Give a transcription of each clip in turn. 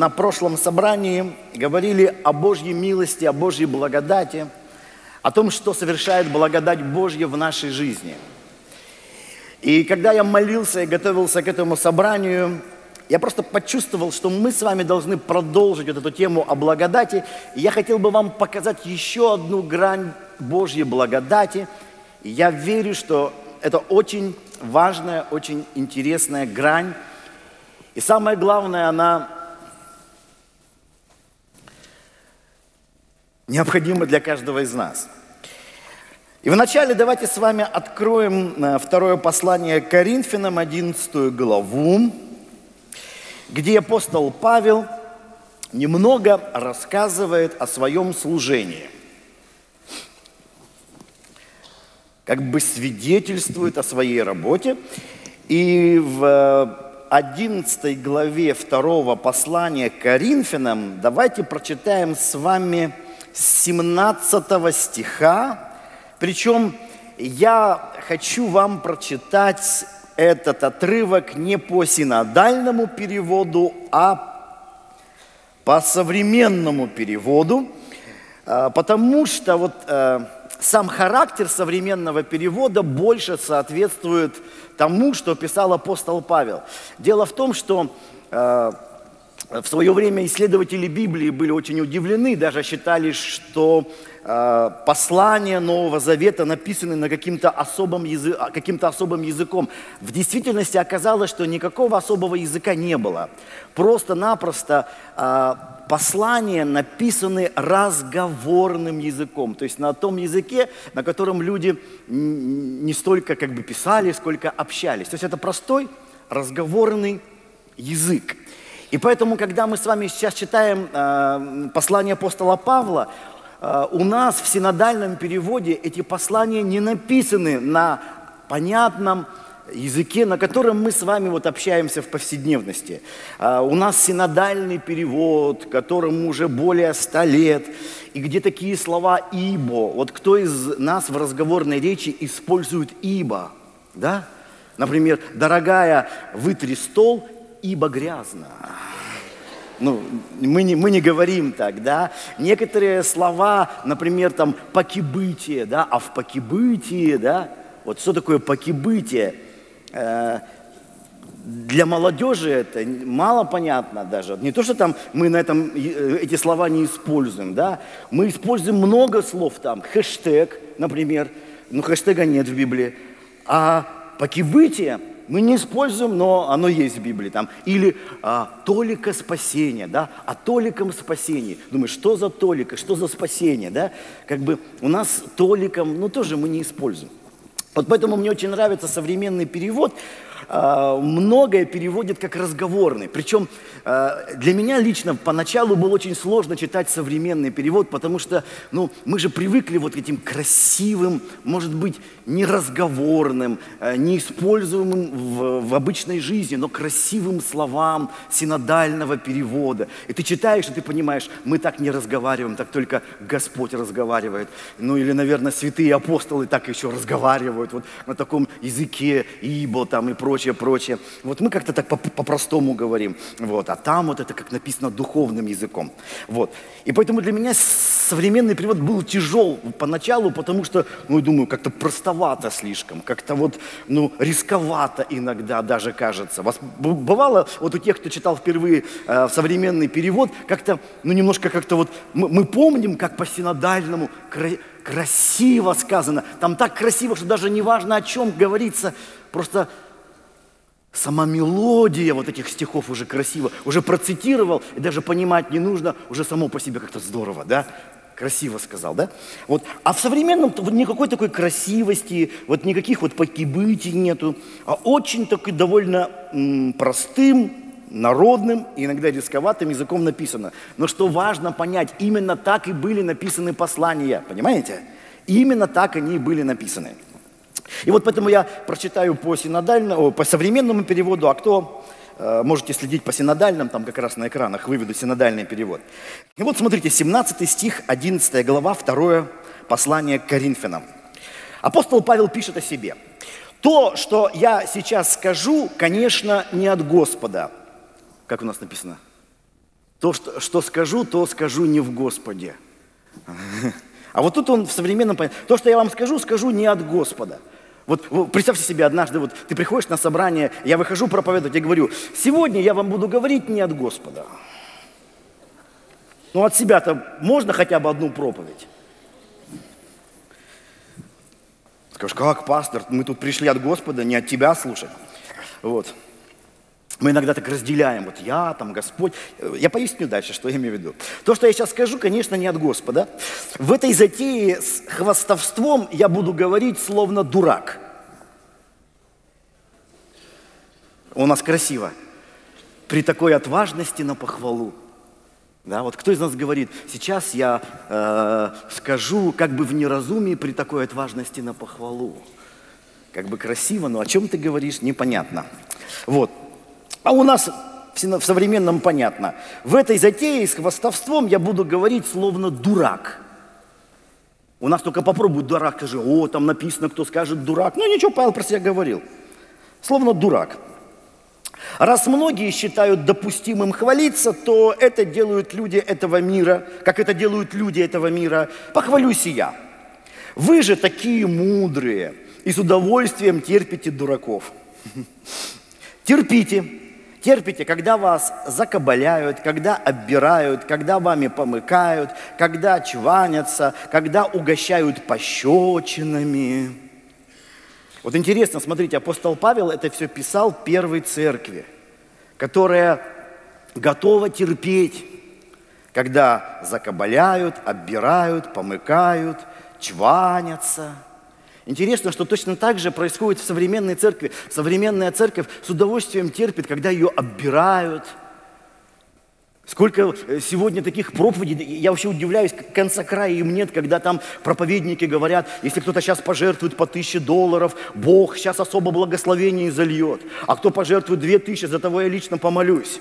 на прошлом собрании говорили о Божьей милости, о Божьей благодати, о том, что совершает благодать Божья в нашей жизни. И когда я молился и готовился к этому собранию, я просто почувствовал, что мы с вами должны продолжить вот эту тему о благодати. И я хотел бы вам показать еще одну грань Божьей благодати. И я верю, что это очень важная, очень интересная грань. И самое главное, она необходима для каждого из нас. И вначале давайте с вами откроем второе послание к Коринфянам, 11 главу, где апостол Павел немного рассказывает о своем служении. Как бы свидетельствует о своей работе. И в 11 главе 2 послания к Коринфянам давайте прочитаем с вами 17 стиха. Причем я хочу вам прочитать этот отрывок не по синодальному переводу, а по современному переводу, потому что вот сам характер современного перевода больше соответствует тому, что писал апостол Павел. Дело в том, что в свое время исследователи Библии были очень удивлены, даже считали, что послания Нового Завета написаны на каким-то особым языком. В действительности оказалось, что никакого особого языка не было. Просто-напросто послания написаны разговорным языком, то есть на том языке, на котором люди не столько как бы писали, сколько общались. То есть это простой разговорный язык. И поэтому, когда мы с вами сейчас читаем послание апостола Павла, у нас в синодальном переводе эти послания не написаны на понятном языке, на котором мы с вами вот общаемся в повседневности. У нас синодальный перевод, которому уже более 100 лет, и где такие слова «ибо». Вот кто из нас в разговорной речи использует «ибо», да? Например, «дорогая, вытри стол, ибо грязно». Ну, мы не говорим так, да. Некоторые слова, например, там «покебытие», да, а в «покебытии», да. Вот что такое «покебытие»? Для молодежи это мало понятно даже. Не то, что там мы на этом эти слова не используем, да. Мы используем много слов там. Хэштег, например. Ну, хэштега нет в Библии. А «покебытие» мы не используем, но оно есть в Библии. Там. Или «толика спасения», да, «о толиком спасении». Думаешь, что за толика, что за спасение, да? Как бы у нас «толиком», ну, тоже мы не используем. Вот поэтому мне очень нравится современный перевод. Многое переводит как разговорный. Причем для меня лично поначалу было очень сложно читать современный перевод, потому что ну, мы же привыкли вот к этим красивым, может быть, неразговорным, неиспользуемым в обычной жизни, но красивым словам синодального перевода. И ты читаешь, и ты понимаешь, мы так не разговариваем, так только Господь разговаривает. Ну или, наверное, святые апостолы так еще разговаривают вот, на таком языке, ибо там и прочее. Прочее. Вот мы как-то так по-простому говорим. Вот. А там вот это как написано духовным языком. Вот. И поэтому для меня современный перевод был тяжел поначалу, потому что, ну, я думаю, как-то простовато слишком, как-то вот, ну, рисковато иногда даже кажется. Бывало, вот у тех, кто читал впервые современный перевод, как-то, ну, немножко как-то вот, мы помним, как по синодальному красиво сказано. Там так красиво, что даже не важно, о чем говорится, просто сама мелодия вот этих стихов уже красиво, уже процитировал, и даже понимать не нужно, уже само по себе как-то здорово, да? Красиво сказал, да? Вот. А в современном вот никакой такой красивости, вот никаких вот покибытий нету, а очень такой довольно простым, народным, иногда рисковатым языком написано. Но что важно понять, именно так и были написаны послания, понимаете? Именно так они и были написаны. И вот поэтому я прочитаю по современному переводу, а кто можете следить по синодальным, там как раз на экранах выведу синодальный перевод. И вот смотрите, 17 стих, 11 глава, 2 послание к Коринфянам. Апостол Павел пишет о себе. «То, что я сейчас скажу, конечно, не от Господа». Как у нас написано? То, что скажу, то скажу не в Господе. А вот тут он в современном понятии. То, что я вам скажу, скажу не от Господа. Вот представьте себе, однажды вот ты приходишь на собрание, я выхожу проповедовать, я говорю, сегодня я вам буду говорить не от Господа. Ну от себя-то можно хотя бы одну проповедь? Скажешь, как, пастор, мы тут пришли от Господа, не от тебя слушать. Вот. Мы иногда так разделяем, вот я, там, Господь. Я поясню дальше, что я имею в виду. То, что я сейчас скажу, конечно, не от Господа. В этой затее с хвастовством я буду говорить словно дурак. У нас красиво. При такой отважности на похвалу. Да, вот кто из нас говорит, сейчас я скажу как бы в неразумии при такой отважности на похвалу. Как бы красиво, но о чем ты говоришь, непонятно. Вот. А у нас в современном понятно. В этой затее с хвастовством я буду говорить словно дурак. У нас только попробуй дурак, скажи, о, там написано, кто скажет дурак. Ну ничего, Павел про себя говорил. Словно дурак. Раз многие считают допустимым хвалиться, то это делают люди этого мира. Как это делают люди этого мира? Похвалюсь и я. Вы же такие мудрые и с удовольствием терпите дураков. Терпите. Терпите, когда вас закабаляют, когда оббирают, когда вами помыкают, когда чванятся, когда угощают пощечинами. Вот интересно, смотрите, апостол Павел это все писал первой церкви, которая готова терпеть, когда закабаляют, оббирают, помыкают, чванятся. Интересно, что точно так же происходит в современной церкви. Современная церковь с удовольствием терпит, когда ее оббирают. Сколько сегодня таких проповедей, я вообще удивляюсь, конца края им нет, когда там проповедники говорят, если кто-то сейчас пожертвует по $1000, Бог сейчас особо благословение зальет. А кто пожертвует 2000, за того я лично помолюсь.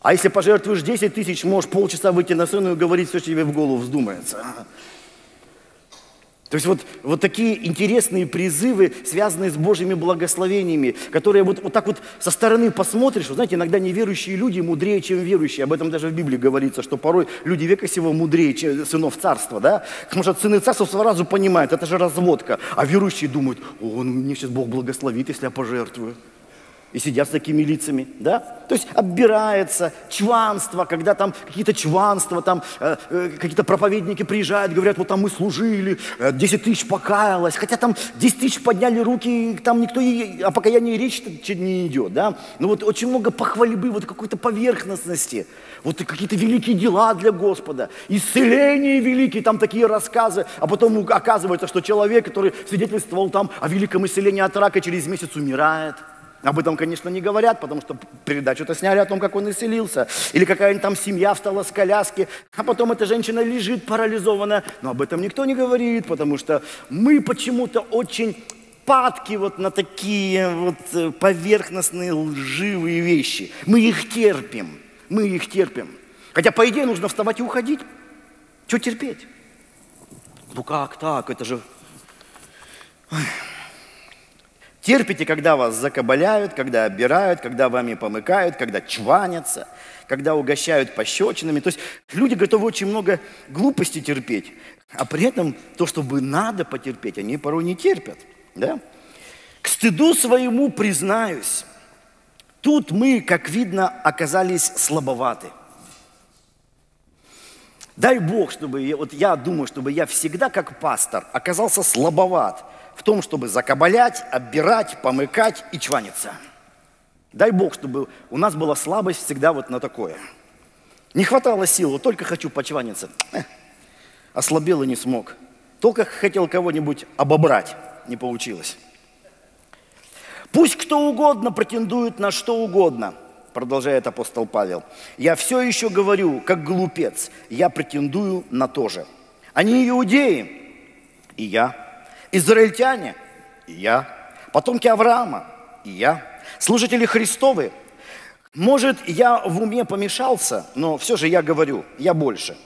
А если пожертвуешь 10 000, можешь полчаса выйти на сцену и говорить, все, что тебе в голову вздумается. То есть вот такие интересные призывы, связанные с Божьими благословениями, которые вот так вот со стороны посмотришь, вы знаете, иногда неверующие люди мудрее, чем верующие. Об этом даже в Библии говорится, что порой люди века сего мудрее, чем сынов царства, да? Потому что сыны царства сразу понимают, это же разводка. А верующие думают, о, ну, мне сейчас Бог благословит, если я пожертвую. И сидят с такими лицами, да? То есть оббирается чванство, когда там какие-то чванства, там какие-то проповедники приезжают, говорят, вот там мы служили, 10 000 покаялось, хотя там 10 000 подняли руки, там никто о покаянии речи не идет, да? Но вот очень много похвальбы, вот какой-то поверхностности, вот какие-то великие дела для Господа, исцеление великие, там такие рассказы, а потом оказывается, что человек, который свидетельствовал там о великом исцелении от рака, через месяц умирает. Об этом, конечно, не говорят, потому что передачу-то сняли о том, как он исцелился. Или какая-нибудь там семья встала с коляски, а потом эта женщина лежит парализованная. Но об этом никто не говорит, потому что мы почему-то очень падки вот на такие вот поверхностные лживые вещи. Мы их терпим, мы их терпим. Хотя, по идее, нужно вставать и уходить. Чего терпеть? Ну как так? Это же... Ой. Терпите, когда вас закабаляют, когда оббирают, когда вами помыкают, когда чванятся, когда угощают пощечинами. То есть люди готовы очень много глупостей терпеть, а при этом то, что надо потерпеть, они порой не терпят. Да? К стыду своему признаюсь, тут мы, как видно, оказались слабоваты. Дай Бог, чтобы, вот я думаю, чтобы я всегда, как пастор, оказался слабоват в том, чтобы закабалять, оббирать, помыкать и чваниться. Дай Бог, чтобы у нас была слабость всегда вот на такое. Не хватало сил, вот только хочу почваниться. Ослабел и не смог. Только хотел кого-нибудь обобрать, не получилось. Пусть кто угодно претендует на что угодно, продолжает апостол Павел. Я все еще говорю, как глупец, я претендую на то же. Они иудеи, и я. Израильтяне, и я. Потомки Авраама, и я. Служители Христовы. Может, я в уме помешался, но все же я говорю, я больше.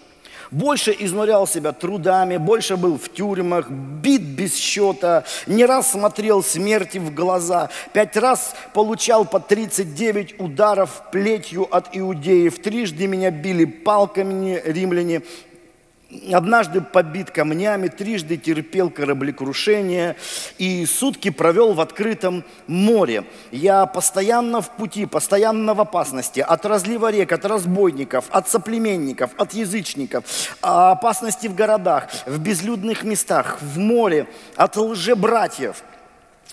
больше изнурял себя трудами, больше был в тюрьмах, бит без счета, не раз смотрел смерти в глаза, 5 раз получал по 39 ударов плетью от иудеев, 3-жды меня били палками римляне, однажды побит камнями, 3-жды терпел кораблекрушение и сутки провел в открытом море. Я постоянно в пути, постоянно в опасности от разлива рек, от разбойников, от соплеменников, от язычников, опасности в городах, в безлюдных местах, в море, от лжебратьев.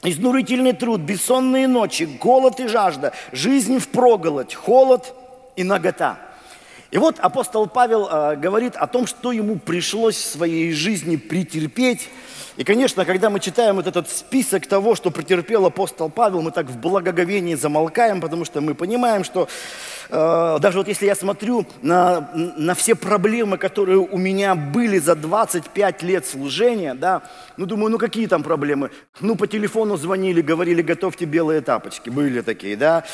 Изнурительный труд, бессонные ночи, голод и жажда, жизнь впроголодь, холод и нагота». И вот апостол Павел говорит о том, что ему пришлось в своей жизни претерпеть. И, конечно, когда мы читаем вот этот список того, что претерпел апостол Павел, мы так в благоговении замолкаем, потому что мы понимаем, что даже вот если я смотрю на все проблемы, которые у меня были за 25 лет служения, да, ну, думаю, ну, какие там проблемы? Ну, по телефону звонили, говорили, готовьте белые тапочки. Были такие, да.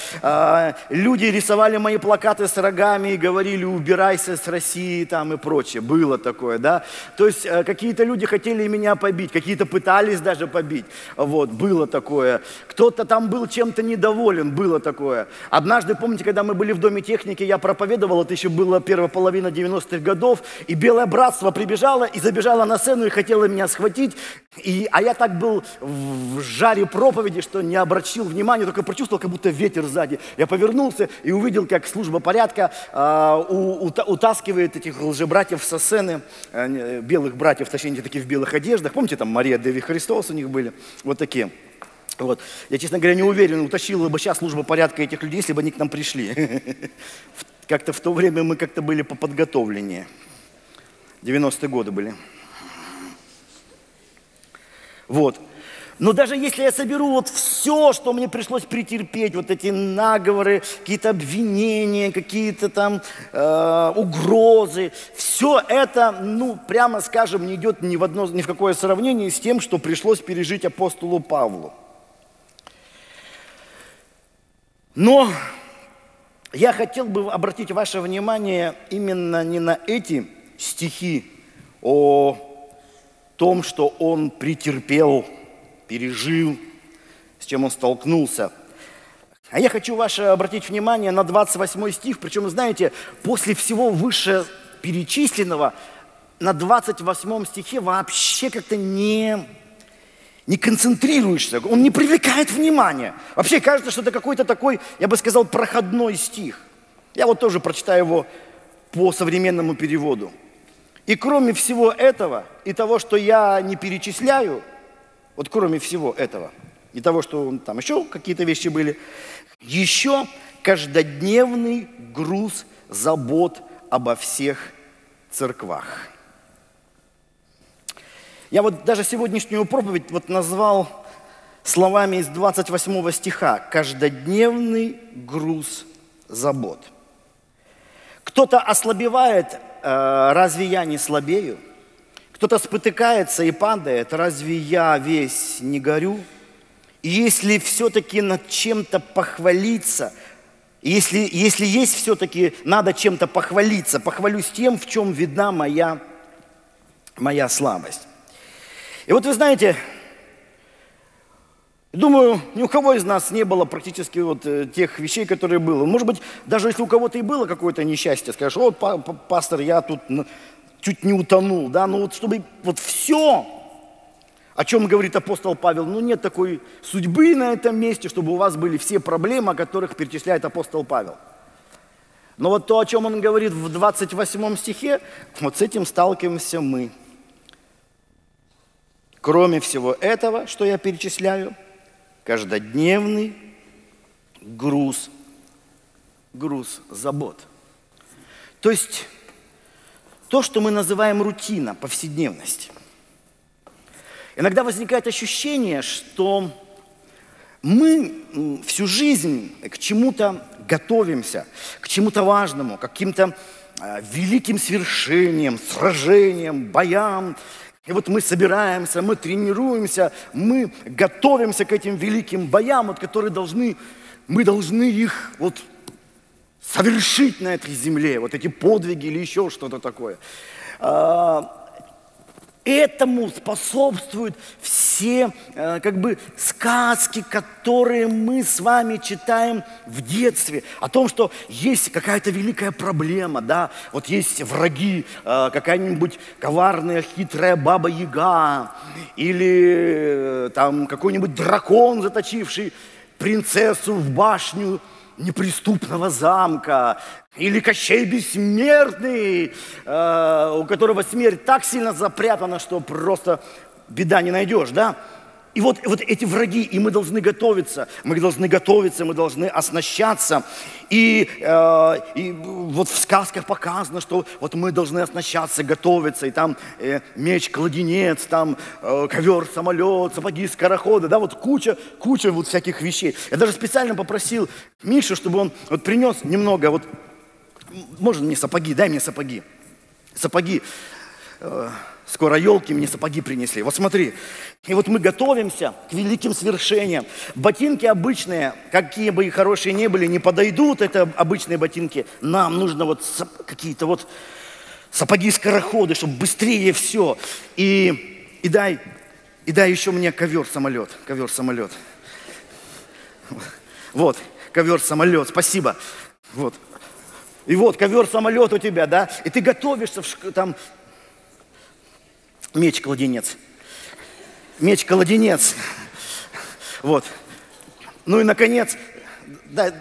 Люди рисовали мои плакаты с рогами и говорили, убирайся с России, там, и прочее. Было такое, да. То есть какие-то люди хотели меня побить, какие-то пытались даже побить, вот, было такое. Кто-то там был чем-то недоволен, было такое. Однажды, помните, когда мы были в Доме техники, я проповедовал, это еще была первая половина 90-х годов, и белое братство прибежало и забежало на сцену и хотело меня схватить, а я так был в жаре проповеди, что не обратил внимания, только прочувствовал, как будто ветер сзади. Я повернулся и увидел, как служба порядка утаскивает этих лжебратьев со сцены, белых братьев, точнее, они такие в белых одеждах, помните, там «Мария Деви Христос» у них были, вот такие. Вот. Я, честно говоря, не уверен, утащила бы сейчас служба порядка этих людей, если бы они к нам пришли. Как-то в то время мы как-то были поподготовленнее. 90-е годы были. Вот. Но даже если я соберу вот все, что мне пришлось претерпеть, вот эти наговоры, какие-то обвинения, какие-то там угрозы, все это, ну, прямо скажем, не идет ни в какое сравнение с тем, что пришлось пережить апостолу Павлу. Но я хотел бы обратить ваше внимание именно не на эти стихи о том, что он претерпел, пережил, с чем он столкнулся. А я хочу обратить внимание на 28 стих, причем, знаете, после всего вышеперечисленного, на 28 стихе вообще как-то не концентрируешься, он не привлекает внимания. Вообще кажется, что это какой-то такой, я бы сказал, проходной стих. Я вот тоже прочитаю его по современному переводу. «И кроме всего этого, и того, что я не перечисляю, вот кроме всего этого, и того, что там еще какие-то вещи были, еще каждодневный груз забот обо всех церквах». Я вот даже сегодняшнюю проповедь вот назвал словами из 28 стиха «каждодневный груз забот». Кто-то ослабевает, разве я не слабею? Кто-то спотыкается и падает, разве я весь не горю? И если все-таки над чем-то похвалиться, если есть все-таки надо чем-то похвалиться, похвалюсь тем, в чем видна моя слабость. И вот вы знаете, думаю, ни у кого из нас не было практически вот тех вещей, которые было. Может быть, даже если у кого-то и было какое-то несчастье, скажешь, вот, пастор, я тут чуть не утонул, да, ну вот чтобы вот все, о чем говорит апостол Павел, ну нет такой судьбы на этом месте, чтобы у вас были все проблемы, о которых перечисляет апостол Павел. Но вот то, о чем он говорит в 28 стихе, вот с этим сталкиваемся мы. Кроме всего этого, что я перечисляю, каждодневный груз забот. То есть то, что мы называем рутина, повседневность. Иногда возникает ощущение, что мы всю жизнь к чему-то готовимся, к чему-то важному, к каким-то великим свершениям, сражениям, боям. И вот мы собираемся, мы тренируемся, мы готовимся к этим великим боям, вот, которые мы должны их вот совершить на этой земле, вот эти подвиги или еще что-то такое. Этому способствуют все как бы сказки, которые мы с вами читаем в детстве. О том, что есть какая-то великая проблема, да, вот есть враги, какая-нибудь коварная хитрая баба-яга или там какой-нибудь дракон, заточивший принцессу в башню неприступного замка, или Кощей Бессмертный, у которого смерть так сильно запрятана, что просто беда не найдешь, да? И вот эти враги, и мы должны готовиться, мы должны оснащаться. И вот в сказках показано, что вот мы должны оснащаться, готовиться, и там меч-кладенец, там ковер-самолет, сапоги-скороходы, да, вот куча вот всяких вещей. Я даже специально попросил Мишу, чтобы он вот принес немного, вот, можно мне сапоги, дай мне сапоги, скоро елки мне сапоги принесли. Вот смотри. И вот мы готовимся к великим свершениям. Ботинки обычные, какие бы и хорошие не были, не подойдут. Это обычные ботинки. Нам нужно вот какие-то вот сапоги-скороходы, чтобы быстрее все. И дай еще мне ковер-самолет. Вот, ковер-самолет, спасибо. Вот. И вот ковер-самолет у тебя, да? И ты готовишься там... Меч-кладенец. Меч-кладенец. Вот. Ну и, наконец, дай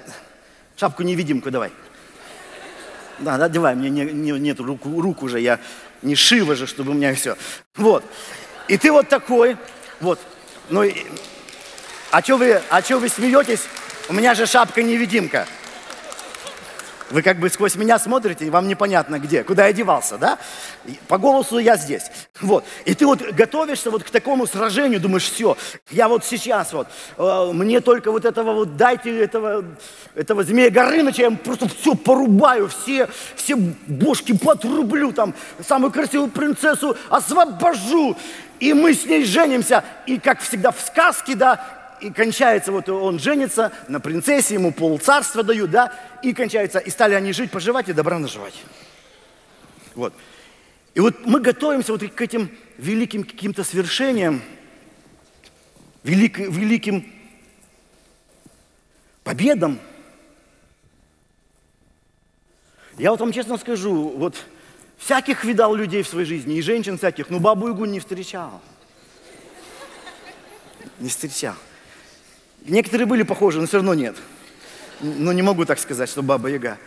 шапку-невидимку давай. Да, давай, мне нет рук уже, я не Шива же, чтобы у меня все. Вот. И ты вот такой. Вот. Ну и... А чё вы смеетесь? У меня же шапка-невидимка. Вы как бы сквозь меня смотрите, и вам непонятно где, куда я девался, да? По голосу я здесь. Вот. И ты вот готовишься вот к такому сражению, думаешь, все, я вот сейчас вот, мне только вот этого вот, дайте этого змея Горыныча, я ему просто все порубаю, все бошки подрублю, там, самую красивую принцессу освобожу, и мы с ней женимся. И как всегда в сказке, да, и кончается, вот он женится на принцессе, ему полцарства дают, да, и кончается, и стали они жить, поживать и добра наживать. Вот. И вот мы готовимся вот к этим великим каким-то свершениям, великим победам. Я вот вам честно скажу, вот всяких видал людей в своей жизни, и женщин всяких, но бабу-ягу не встречал. Некоторые были похожи, но все равно нет. Но не могу так сказать, что баба-яга.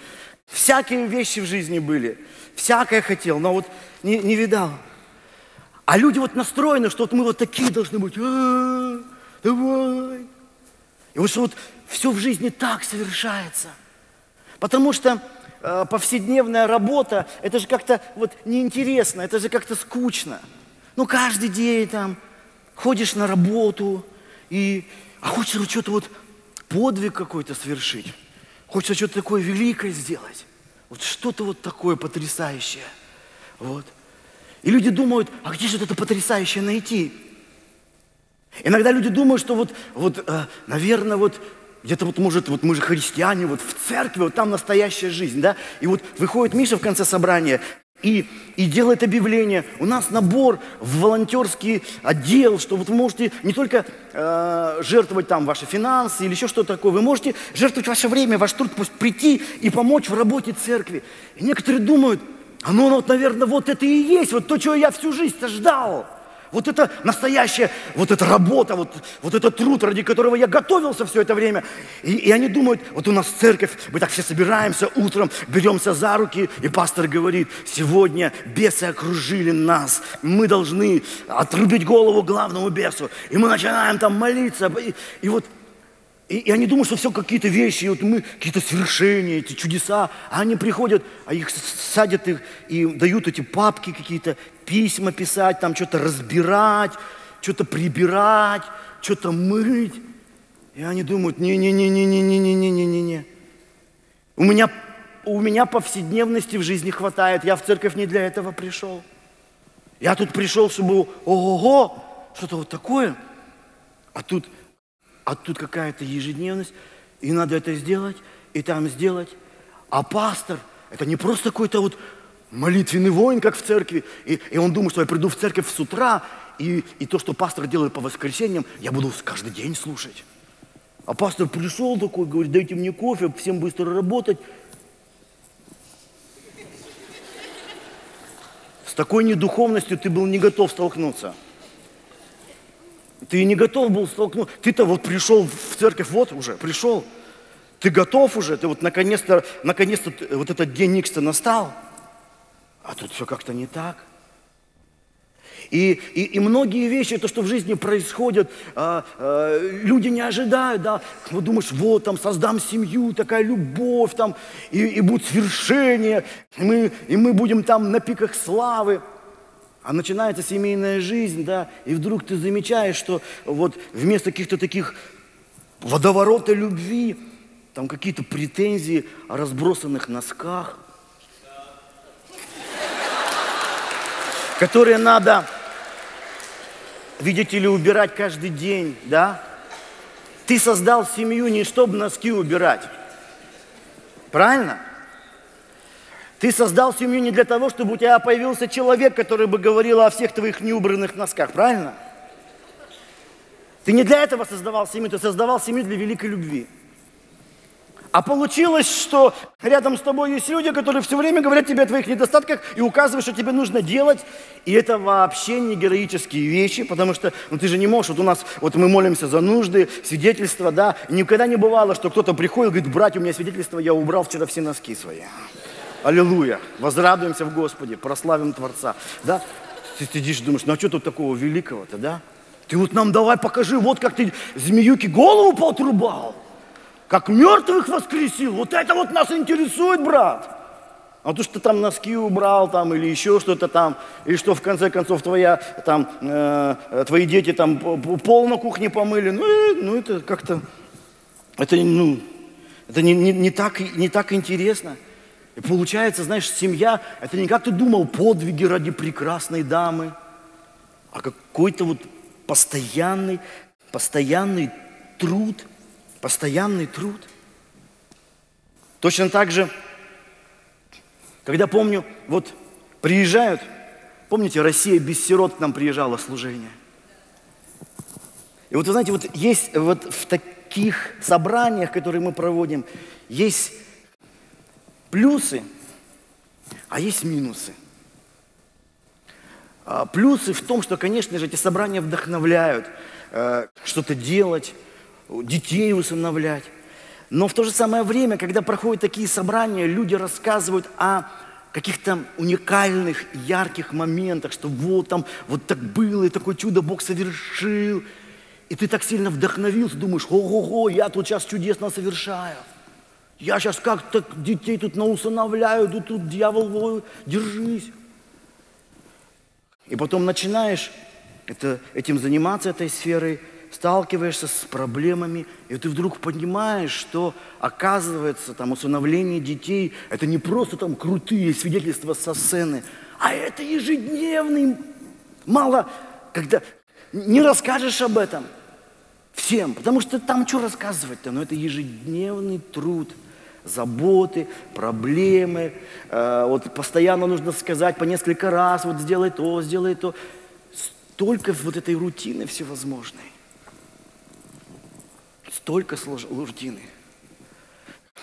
Всякие вещи в жизни были. Всякое хотел, но вот не видал. А люди вот настроены, что вот мы вот такие должны быть. Давай. И вот что вот все в жизни так совершается. Потому что повседневная работа, это же как-то вот неинтересно, это же как-то скучно. Ну, каждый день там ходишь на работу а хочется что-то вот подвиг какой-то совершить. Хочется что-то такое великое сделать. Вот что-то вот такое потрясающее. Вот. И люди думают, а где же это потрясающее найти? Иногда люди думают, что наверное, где-то вот может, вот мы же христиане, вот в церкви, вот там настоящая жизнь, да? И вот выходит Миша в конце собрания и делает объявление. У нас набор в волонтерский отдел, что вот вы можете не только жертвовать там ваши финансы или еще что-то такое, вы можете жертвовать ваше время, ваш труд, прийти и помочь в работе церкви. И некоторые думают, наверное, вот это и есть, вот то, чего я всю жизнь-то ждал. Вот это настоящая, вот эта работа, вот этот труд, ради которого я готовился все это время. И они думают, вот у нас церковь, мы так все собираемся утром, беремся за руки, и пастор говорит, сегодня бесы окружили нас, мы должны отрубить голову главному бесу. И мы начинаем там молиться. И они думают, что все какие-то вещи, и вот мы какие-то свершения, эти чудеса. А они приходят, а их садят и дают эти папки какие-то, письма писать, там что-то разбирать, что-то прибирать, что-то мыть. И они думают, не-не-не-не-не-не-не-не-не. У меня повседневности в жизни хватает, я в церковь не для этого пришел. Я тут пришел, чтобы ого-го, что-то вот такое. А тут какая-то ежедневность, и надо это сделать, и там сделать. А пастор – это не просто какой-то вот молитвенный воин, как в церкви, и он думает, что я приду в церковь с утра, и то, что пастор делает по воскресеньям, я буду каждый день слушать. А пастор пришел такой, говорит, дайте мне кофе, всем быстро работать. С такой недуховностью ты был не готов столкнуться. Ты не готов был столкнуться. Ты-то вот пришел в церковь, вот уже пришел. Ты готов уже, ты вот наконец-то вот этот день Икс-то настал. А тут все как-то не так. И многие вещи, то, что в жизни происходит, люди не ожидают, да. Ну, думаешь, вот, там, создам семью, такая любовь, там, и будут свершения, и мы будем там на пиках славы. А начинается семейная жизнь, да, и вдруг ты замечаешь, что вот вместо каких-то таких водоворота любви, там какие-то претензии о разбросанных носках, которые надо, видите ли, убирать каждый день, да? Ты создал семью не чтобы носки убирать, правильно? Ты создал семью не для того, чтобы у тебя появился человек, который бы говорил о всех твоих неубранных носках, правильно? Ты не для этого создавал семью, ты создавал семью для великой любви. А получилось, что рядом с тобой есть люди, которые все время говорят тебе о твоих недостатках и указывают, что тебе нужно делать. И это вообще не героические вещи, потому что ну, ты же не можешь. Вот у нас, вот мы молимся за нужды, свидетельства, да. И никогда не бывало, что кто-то приходит и говорит, братья, у меня свидетельство, я убрал вчера все носки свои. Аллилуйя, возрадуемся в Господе, прославим Творца, да. Ты сидишь и думаешь, ну а что тут такого великого-то, да? Ты вот нам давай покажи, вот как ты змеюке голову поотрубал. Как мертвых воскресил, вот это вот нас интересует, брат. А то, что ты там носки убрал, там, или еще что-то там, или что в конце концов твои дети там пол на кухне помыли, ну это как-то, это, ну, это не так интересно. И получается, знаешь, семья, это не как ты думал, подвиги ради прекрасной дамы, а какой-то вот постоянный труд. Постоянный труд. Точно так же, когда помню, вот приезжают, помните, Россия без сирот к нам приезжала служение. И вот вы знаете, вот есть вот в таких собраниях, которые мы проводим, есть плюсы, а есть минусы. А плюсы в том, что, конечно же, эти собрания вдохновляют что-то делать, детей усыновлять. Но в то же самое время, когда проходят такие собрания, люди рассказывают о каких-то уникальных, ярких моментах, что вот там, вот так было, и такое чудо Бог совершил. И ты так сильно вдохновился, думаешь, ого-го, я тут сейчас чудесно совершаю. Я сейчас как-то детей тут наусыновляю, тут дьявол, держись. И потом начинаешь этим заниматься, этой сферой, сталкиваешься с проблемами, и ты вдруг понимаешь, что, оказывается, там, усыновление детей – это не просто там крутые свидетельства со сцены, а это ежедневный, мало, когда не расскажешь об этом всем, потому что там что рассказывать-то, но это ежедневный труд. Заботы, проблемы, вот постоянно нужно сказать по несколько раз, вот сделай то, столько вот этой рутины всевозможной. Столько луждины.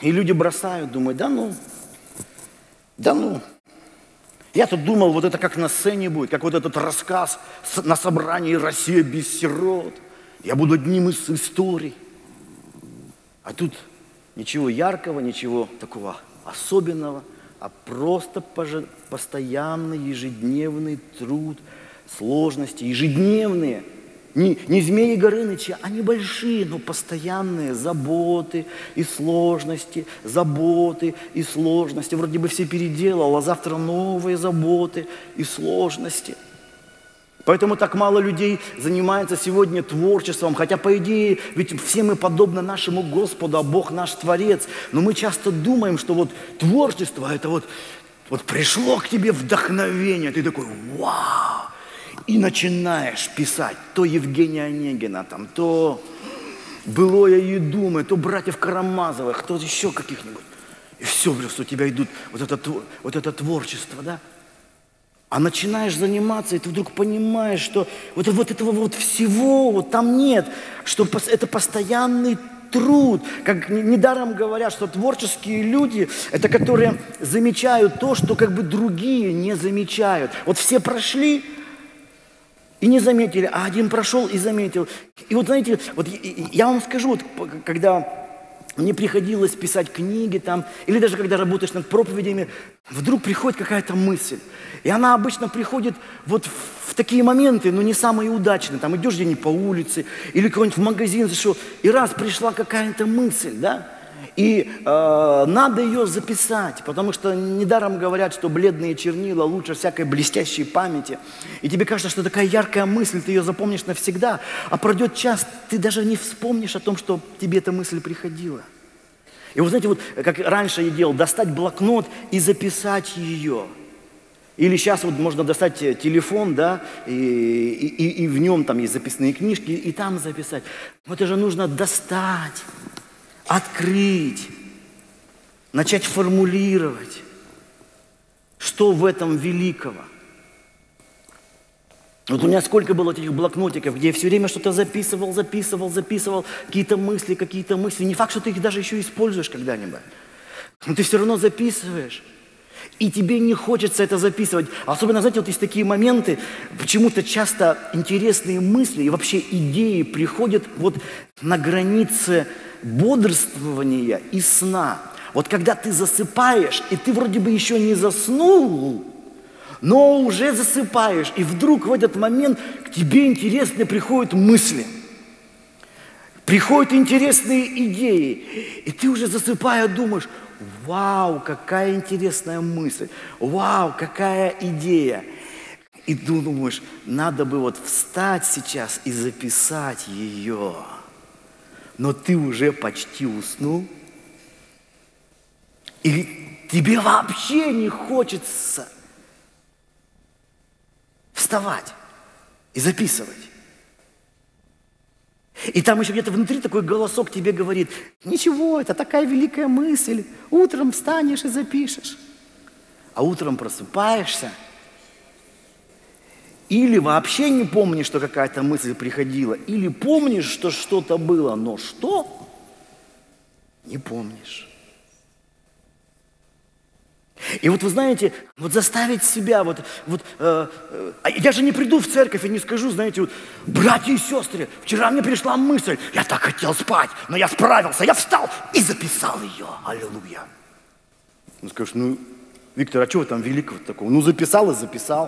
И люди бросают, думают, да ну. Я тут думал, вот это как на сцене будет, как вот этот рассказ на собрании «Россия без сирот». Я буду одним из историй. А тут ничего яркого, ничего такого особенного, а просто постоянный ежедневный труд, сложности, ежедневные. Не змеи Горыныча, а небольшие, но постоянные заботы и сложности, Вроде бы все переделал, а завтра новые заботы и сложности. Поэтому так мало людей занимается сегодня творчеством. Хотя, по идее, ведь все мы подобны нашему Господу, а Бог наш Творец. Но мы часто думаем, что вот творчество – это вот пришло к тебе вдохновение. Ты такой «Вау!» И начинаешь писать то Евгения Онегина, там, то «Былое Идумы», то братьев Карамазовых, то еще каких-нибудь. И все просто у тебя идут, вот это творчество, да? А начинаешь заниматься, и ты вдруг понимаешь, что вот этого вот всего вот там нет, что это постоянный труд. Как недаром говорят, что творческие люди – это которые замечают то, что как бы другие не замечают. Вот все прошли и не заметили, а один прошел и заметил. И вот знаете, вот я вам скажу, вот, когда мне приходилось писать книги там, или даже когда работаешь над проповедями, вдруг приходит какая-то мысль. И она обычно приходит вот в такие моменты, но не самые удачные. Там идешь где-нибудь по улице, или какой-нибудь в магазин зашел, и раз пришла какая-то мысль, да? И надо ее записать, потому что недаром говорят, что бледные чернила лучше всякой блестящей памяти. И тебе кажется, что такая яркая мысль, ты ее запомнишь навсегда, а пройдет час, ты даже не вспомнишь о том, что тебе эта мысль приходила. И вот знаете, вот как раньше я делал, достать блокнот и записать ее. Или сейчас вот можно достать телефон, да, и в нем там есть записные книжки, и там записать. Но это же нужно достать, открыть, начать формулировать, что в этом великого. Вот у меня сколько было этих блокнотиков, где я все время что-то записывал, какие-то мысли. Не факт, что ты их даже еще используешь когда-нибудь, но ты все равно записываешь. И тебе не хочется это записывать. Особенно, знаете, вот есть такие моменты, почему-то часто интересные мысли и вообще идеи приходят вот на границе бодрствования и сна. Вот когда ты засыпаешь, и ты вроде бы еще не заснул, но уже засыпаешь, и вдруг в этот момент к тебе интересные приходят мысли. Приходят интересные идеи, и ты уже засыпая думаешь: вау, какая интересная мысль, вау, какая идея. И ты думаешь, надо бы вот встать сейчас и записать ее. Но ты уже почти уснул, и тебе вообще не хочется вставать и записывать. И там еще где-то внутри такой голосок тебе говорит: ничего, это такая великая мысль, утром встанешь и запишешь. А утром просыпаешься, или вообще не помнишь, что какая-то мысль приходила, или помнишь, что что-то было, но что? Не помнишь. И вот вы знаете, вот заставить себя, я же не приду в церковь и не скажу, знаете, вот, братья и сестры, вчера мне пришла мысль, я так хотел спать, но я справился, я встал и записал ее, аллилуйя. Ну скажешь, ну, Виктор, а чего там великого такого? Ну записал и записал.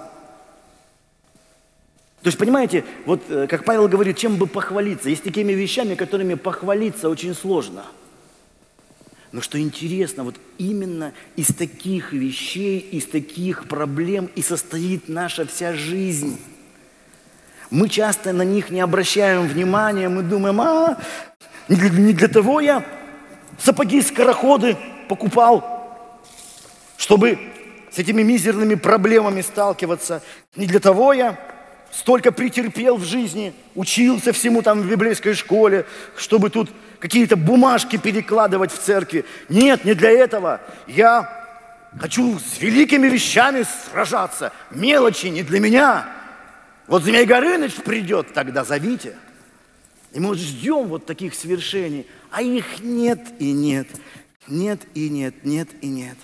То есть, понимаете, вот как Павел говорит, чем бы похвалиться, есть такими вещами, которыми похвалиться очень сложно. Но что интересно, вот именно из таких вещей, из таких проблем и состоит наша вся жизнь. Мы часто на них не обращаем внимания, мы думаем: а не для того я сапоги-скороходы покупал, чтобы с этими мизерными проблемами сталкиваться, не для того я столько претерпел в жизни, учился всему там в библейской школе, чтобы тут какие-то бумажки перекладывать в церкви. Нет, не для этого. Я хочу с великими вещами сражаться. Мелочи не для меня. Вот Змей Горыныч придет, тогда зовите. И мы вот ждем вот таких свершений, а их нет и нет. Нет и нет, нет и нет.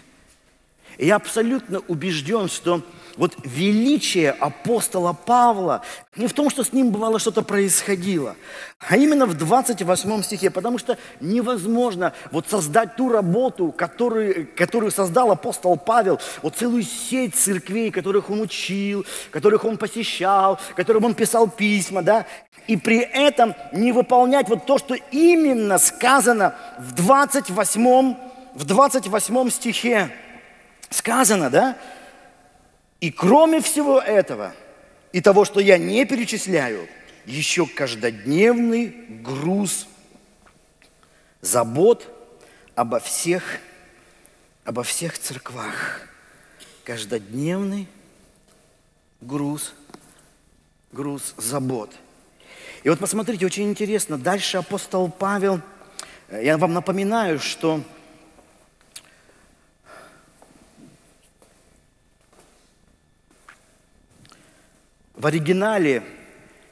И я абсолютно убежден, что вот величие апостола Павла не в том, что с ним бывало что-то происходило, а именно в 28 стихе, потому что невозможно вот создать ту работу, которую создал апостол Павел, вот целую сеть церквей, которых он учил, которых он посещал, которым он писал письма, да, и при этом не выполнять вот то, что именно сказано в 28 стихе. Сказано, да? И кроме всего этого, и того, что я не перечисляю, еще каждодневный груз забот обо всех церквах. Каждодневный груз забот. И вот посмотрите, очень интересно, дальше апостол Павел, я вам напоминаю, что В оригинале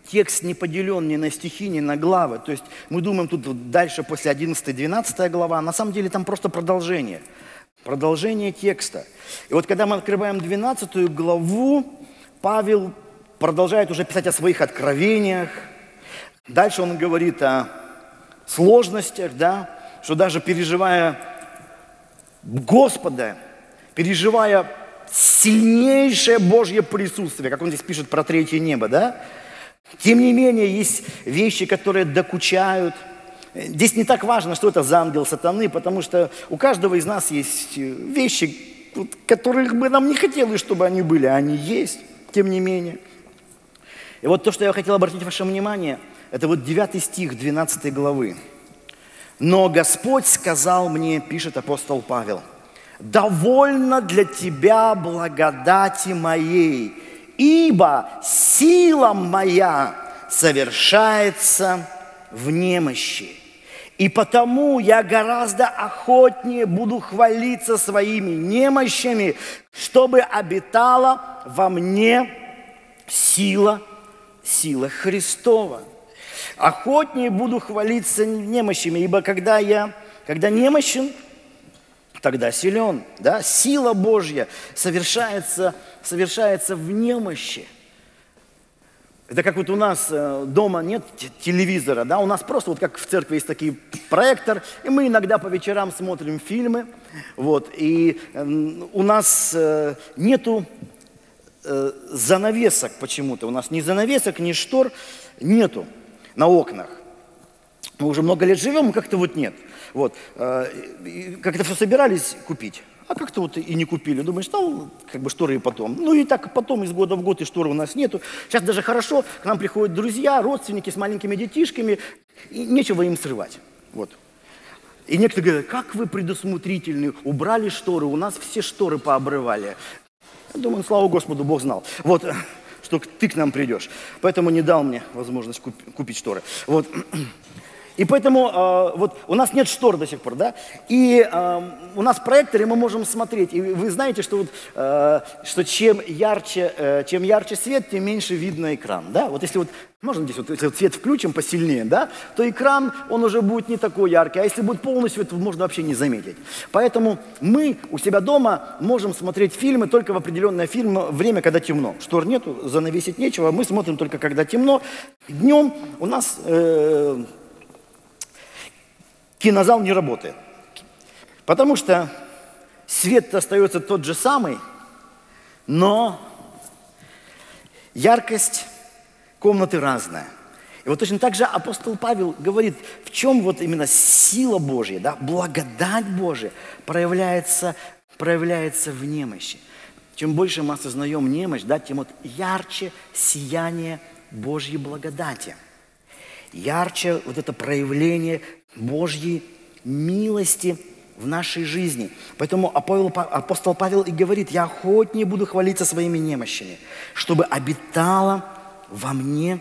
текст не поделен ни на стихи, ни на главы. То есть мы думаем тут дальше после 11-12 глава, а на самом деле там просто продолжение. Продолжение текста. И вот когда мы открываем 12 главу, Павел продолжает уже писать о своих откровениях. Дальше он говорит о сложностях, да, что даже переживая Господа, переживая сильнейшее Божье присутствие, как он здесь пишет про третье небо, да? Тем не менее, есть вещи, которые докучают. Здесь не так важно, что это за ангел сатаны, потому что у каждого из нас есть вещи, которых бы нам не хотелось, чтобы они были, а они есть, тем не менее. И вот то, что я хотел обратить ваше внимание, это вот 9 стих 12 главы. «Но Господь сказал мне, — пишет апостол Павел, — довольно для тебя благодати моей, ибо сила моя совершается в немощи. И потому я гораздо охотнее буду хвалиться своими немощами, чтобы обитала во мне сила Христова». Охотнее буду хвалиться немощами, ибо когда немощен, тогда силен, да? Сила Божья совершается в немощи. Это как вот у нас дома нет телевизора, да? У нас просто вот как в церкви есть такой проектор, и мы иногда по вечерам смотрим фильмы, вот, и у нас нету занавесок почему-то, у нас ни занавесок, ни штор нету на окнах. Мы уже много лет живем, и как-то вот нет. Вот. Как-то все собирались купить, а как-то вот и не купили. Думаешь, ну, как бы шторы и потом. Ну и так потом из года в год и шторы у нас нету. Сейчас даже хорошо, к нам приходят друзья, родственники с маленькими детишками, и нечего им срывать. Вот. И некоторые говорят, как вы предусмотрительны, убрали шторы, у нас все шторы пообрывали. Я думаю, слава Господу, Бог знал. Вот. Что ты к нам придешь. Поэтому не дал мне возможность купить шторы. Вот. И поэтому вот у нас нет штор до сих пор, да? И у нас проекторы, мы можем смотреть. И вы знаете, что, вот, что чем ярче свет, тем меньше видно экран, да? Вот если вот, можно здесь вот, если вот свет включим посильнее, да? То экран, он уже будет не такой яркий. А если будет полностью, то можно вообще не заметить. Поэтому мы у себя дома можем смотреть фильмы только в определенное время, когда темно. Штор нету, занавесить нечего, мы смотрим только когда темно. Днем у нас... кинозал не работает, потому что свет остается тот же самый, но яркость комнаты разная. И вот точно так же апостол Павел говорит, в чем вот именно сила Божья, да, благодать Божья проявляется в немощи. Чем больше мы осознаем немощь, да, тем вот ярче сияние Божьей благодати, ярче вот это проявление Божьей милости в нашей жизни. Поэтому апостол Павел и говорит, я охотнее буду хвалиться своими немощами, чтобы обитала во мне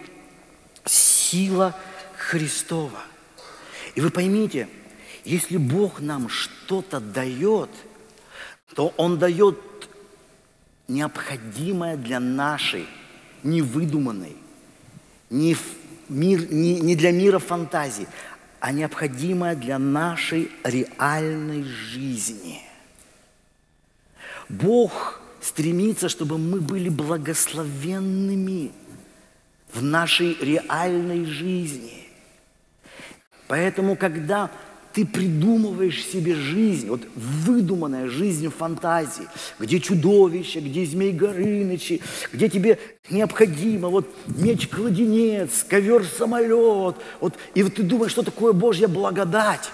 сила Христова. И вы поймите, если Бог нам что-то дает, то Он дает необходимое для нашей, невыдуманной, не для мира фантазии, а необходимое для нашей реальной жизни. Бог стремится, чтобы мы были благословенными в нашей реальной жизни. Поэтому, когда ты придумываешь себе жизнь, вот выдуманная жизнь в фантазии, где чудовища, где змей Горынычи, где тебе необходимо вот меч-кладенец, ковер-самолет, вот, и вот ты думаешь, что такое Божья благодать.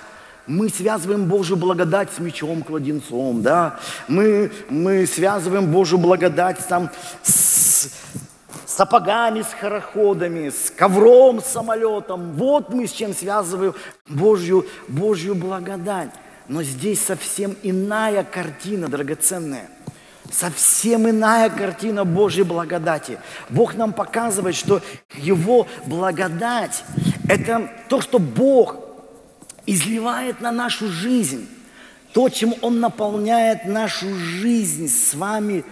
Мы связываем Божью благодать с мечом-кладенцом, да? Мы связываем Божью благодать там, с сапогами, с хороходами, с ковром, с самолетом. Вот мы с чем связываем Божью благодать. Но здесь совсем иная картина, драгоценная. Совсем иная картина Божьей благодати. Бог нам показывает, что Его благодать – это то, что Бог изливает на нашу жизнь. то, чем Он наполняет нашу жизнь с вами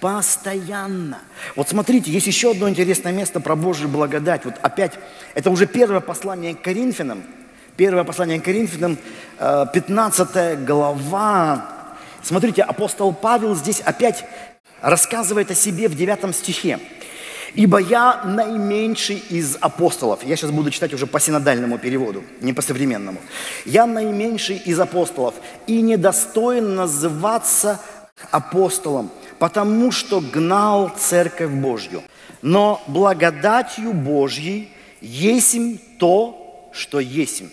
постоянно. Вот смотрите, есть еще одно интересное место про Божью благодать. Вот опять, это уже первое послание к Коринфянам, 15 глава. Смотрите, апостол Павел здесь опять рассказывает о себе в 9 стихе. «Ибо я наименьший из апостолов». Я сейчас буду читать уже по синодальному переводу, не по современному. «Я наименьший из апостолов и недостоин называться апостолом, потому что гнал Церковь Божью. Но благодатью Божьей есмь то, что есмь.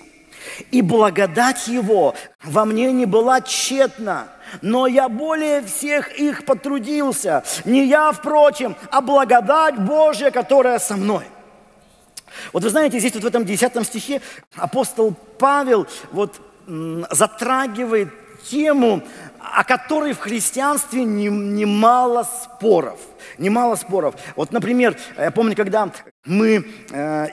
И благодать Его во мне не была тщетна, но я более всех их потрудился. Не я, впрочем, а благодать Божья, которая со мной». Вот вы знаете, здесь вот в этом 10 стихе апостол Павел вот затрагивает тему, о которой в христианстве немало споров. Вот, например, я помню, когда мы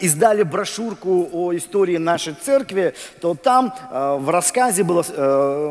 издали брошюрку о истории нашей церкви, то там в рассказе была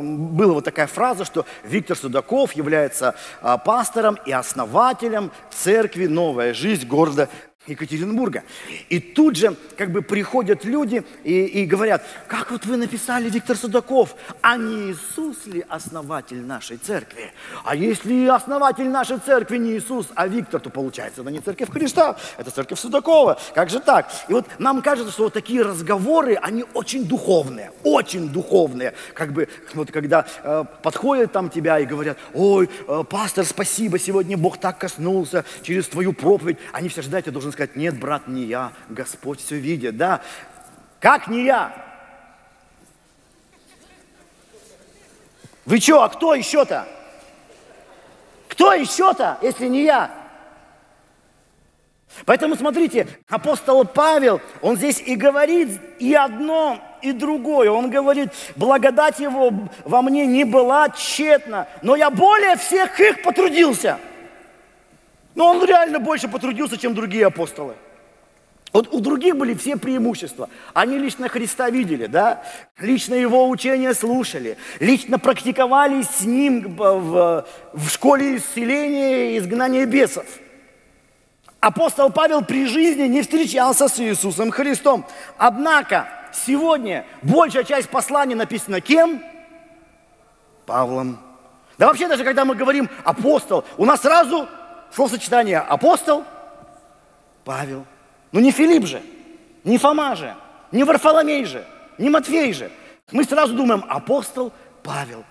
вот такая фраза, что Виктор Судаков является пастором и основателем церкви «Новая Жизнь» города Екатеринбурга. И тут же как бы приходят люди и говорят: «Как вот вы написали, Виктор Судаков, а не Иисус ли основатель нашей церкви? А если основатель нашей церкви не Иисус, а Виктор, то получается, это не церковь Христа, это церковь Судакова. Как же так?» И вот нам кажется, что вот такие разговоры, они очень духовные, как бы вот когда подходят там тебя и говорят: «Ой, пастор, спасибо, сегодня Бог так коснулся через твою проповедь». Они все ждут, я должен сказать: «Нет, брат, не я, Господь все видит». Да? Как не я? Вы что, а кто еще-то? Кто еще-то, если не я? Поэтому смотрите, апостол Павел, он здесь и говорит и одно, и другое. Он говорит: благодать Его во мне не была тщетна, но я более всех их потрудился. Но он реально больше потрудился, чем другие апостолы. Вот у других были все преимущества. Они лично Христа видели, да? Лично Его учение слушали, лично практиковали с Ним в школе исцеления и изгнания бесов. Апостол Павел при жизни не встречался с Иисусом Христом. Однако сегодня большая часть посланий написана кем? Павлом. Да вообще даже когда мы говорим «апостол», у нас сразу словосочетание «апостол», «Павел». Ну не Филипп же, не Фома же, не Варфоломей же, не Матфей же. Мы сразу думаем «апостол Павел».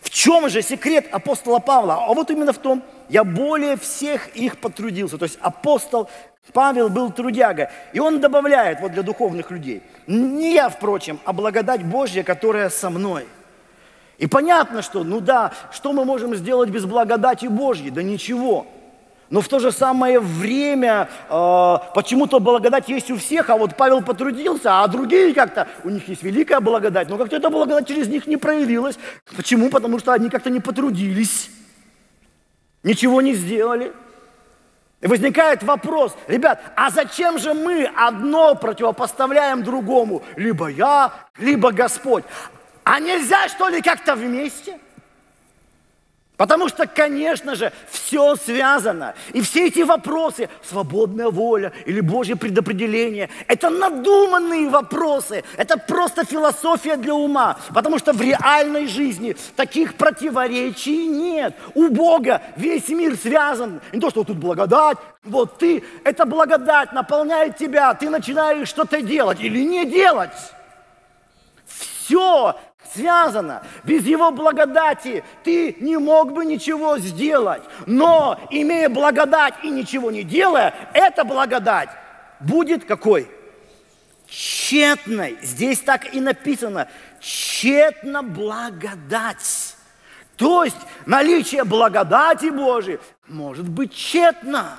В чем же секрет апостола Павла? А вот именно в том: я более всех их потрудился. То есть апостол Павел был трудяга. И он добавляет вот для духовных людей: не я, впрочем, а благодать Божья, которая со мной. И понятно, что, ну да, что мы можем сделать без благодати Божьей? Да ничего. Но в то же самое время почему-то благодать есть у всех, а вот Павел потрудился, а другие как-то, у них есть великая благодать, но как-то эта благодать через них не проявилась. Почему? Потому что они как-то не потрудились, ничего не сделали. И возникает вопрос: ребят, а зачем же мы одно противопоставляем другому? Либо я, либо Господь. А нельзя, что ли, как-то вместе? Потому что, конечно же, все связано. И все эти вопросы, свободная воля или Божье предопределение, это надуманные вопросы, это просто философия для ума. Потому что в реальной жизни таких противоречий нет. У Бога весь мир связан. Не то, что тут благодать, вот ты, эта благодать наполняет тебя, ты начинаешь что-то делать или не делать. Все связано. Без Его благодати ты не мог бы ничего сделать. Но, имея благодать и ничего не делая, эта благодать будет какой? Тщетной. Здесь так и написано: тщетна благодать. То есть наличие благодати Божией может быть тщетно.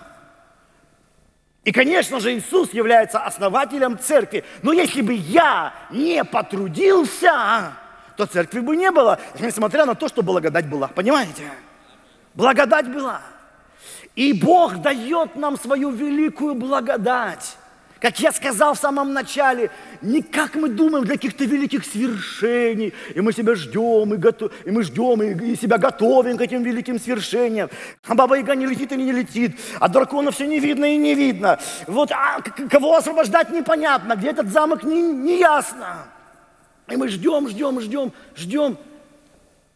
И, конечно же, Иисус является основателем церкви. Но если бы я не потрудился, то церкви бы не было, несмотря на то, что благодать была. Понимаете? Благодать была. И Бог дает нам свою великую благодать. Как я сказал в самом начале, не как мы думаем для каких-то великих свершений, и мы себя ждем, и себя готовим к этим великим свершениям. А Баба-Яга не летит или не летит, а дракона все не видно и не видно. Вот кого освобождать непонятно, где этот замок не ясно. И мы ждем.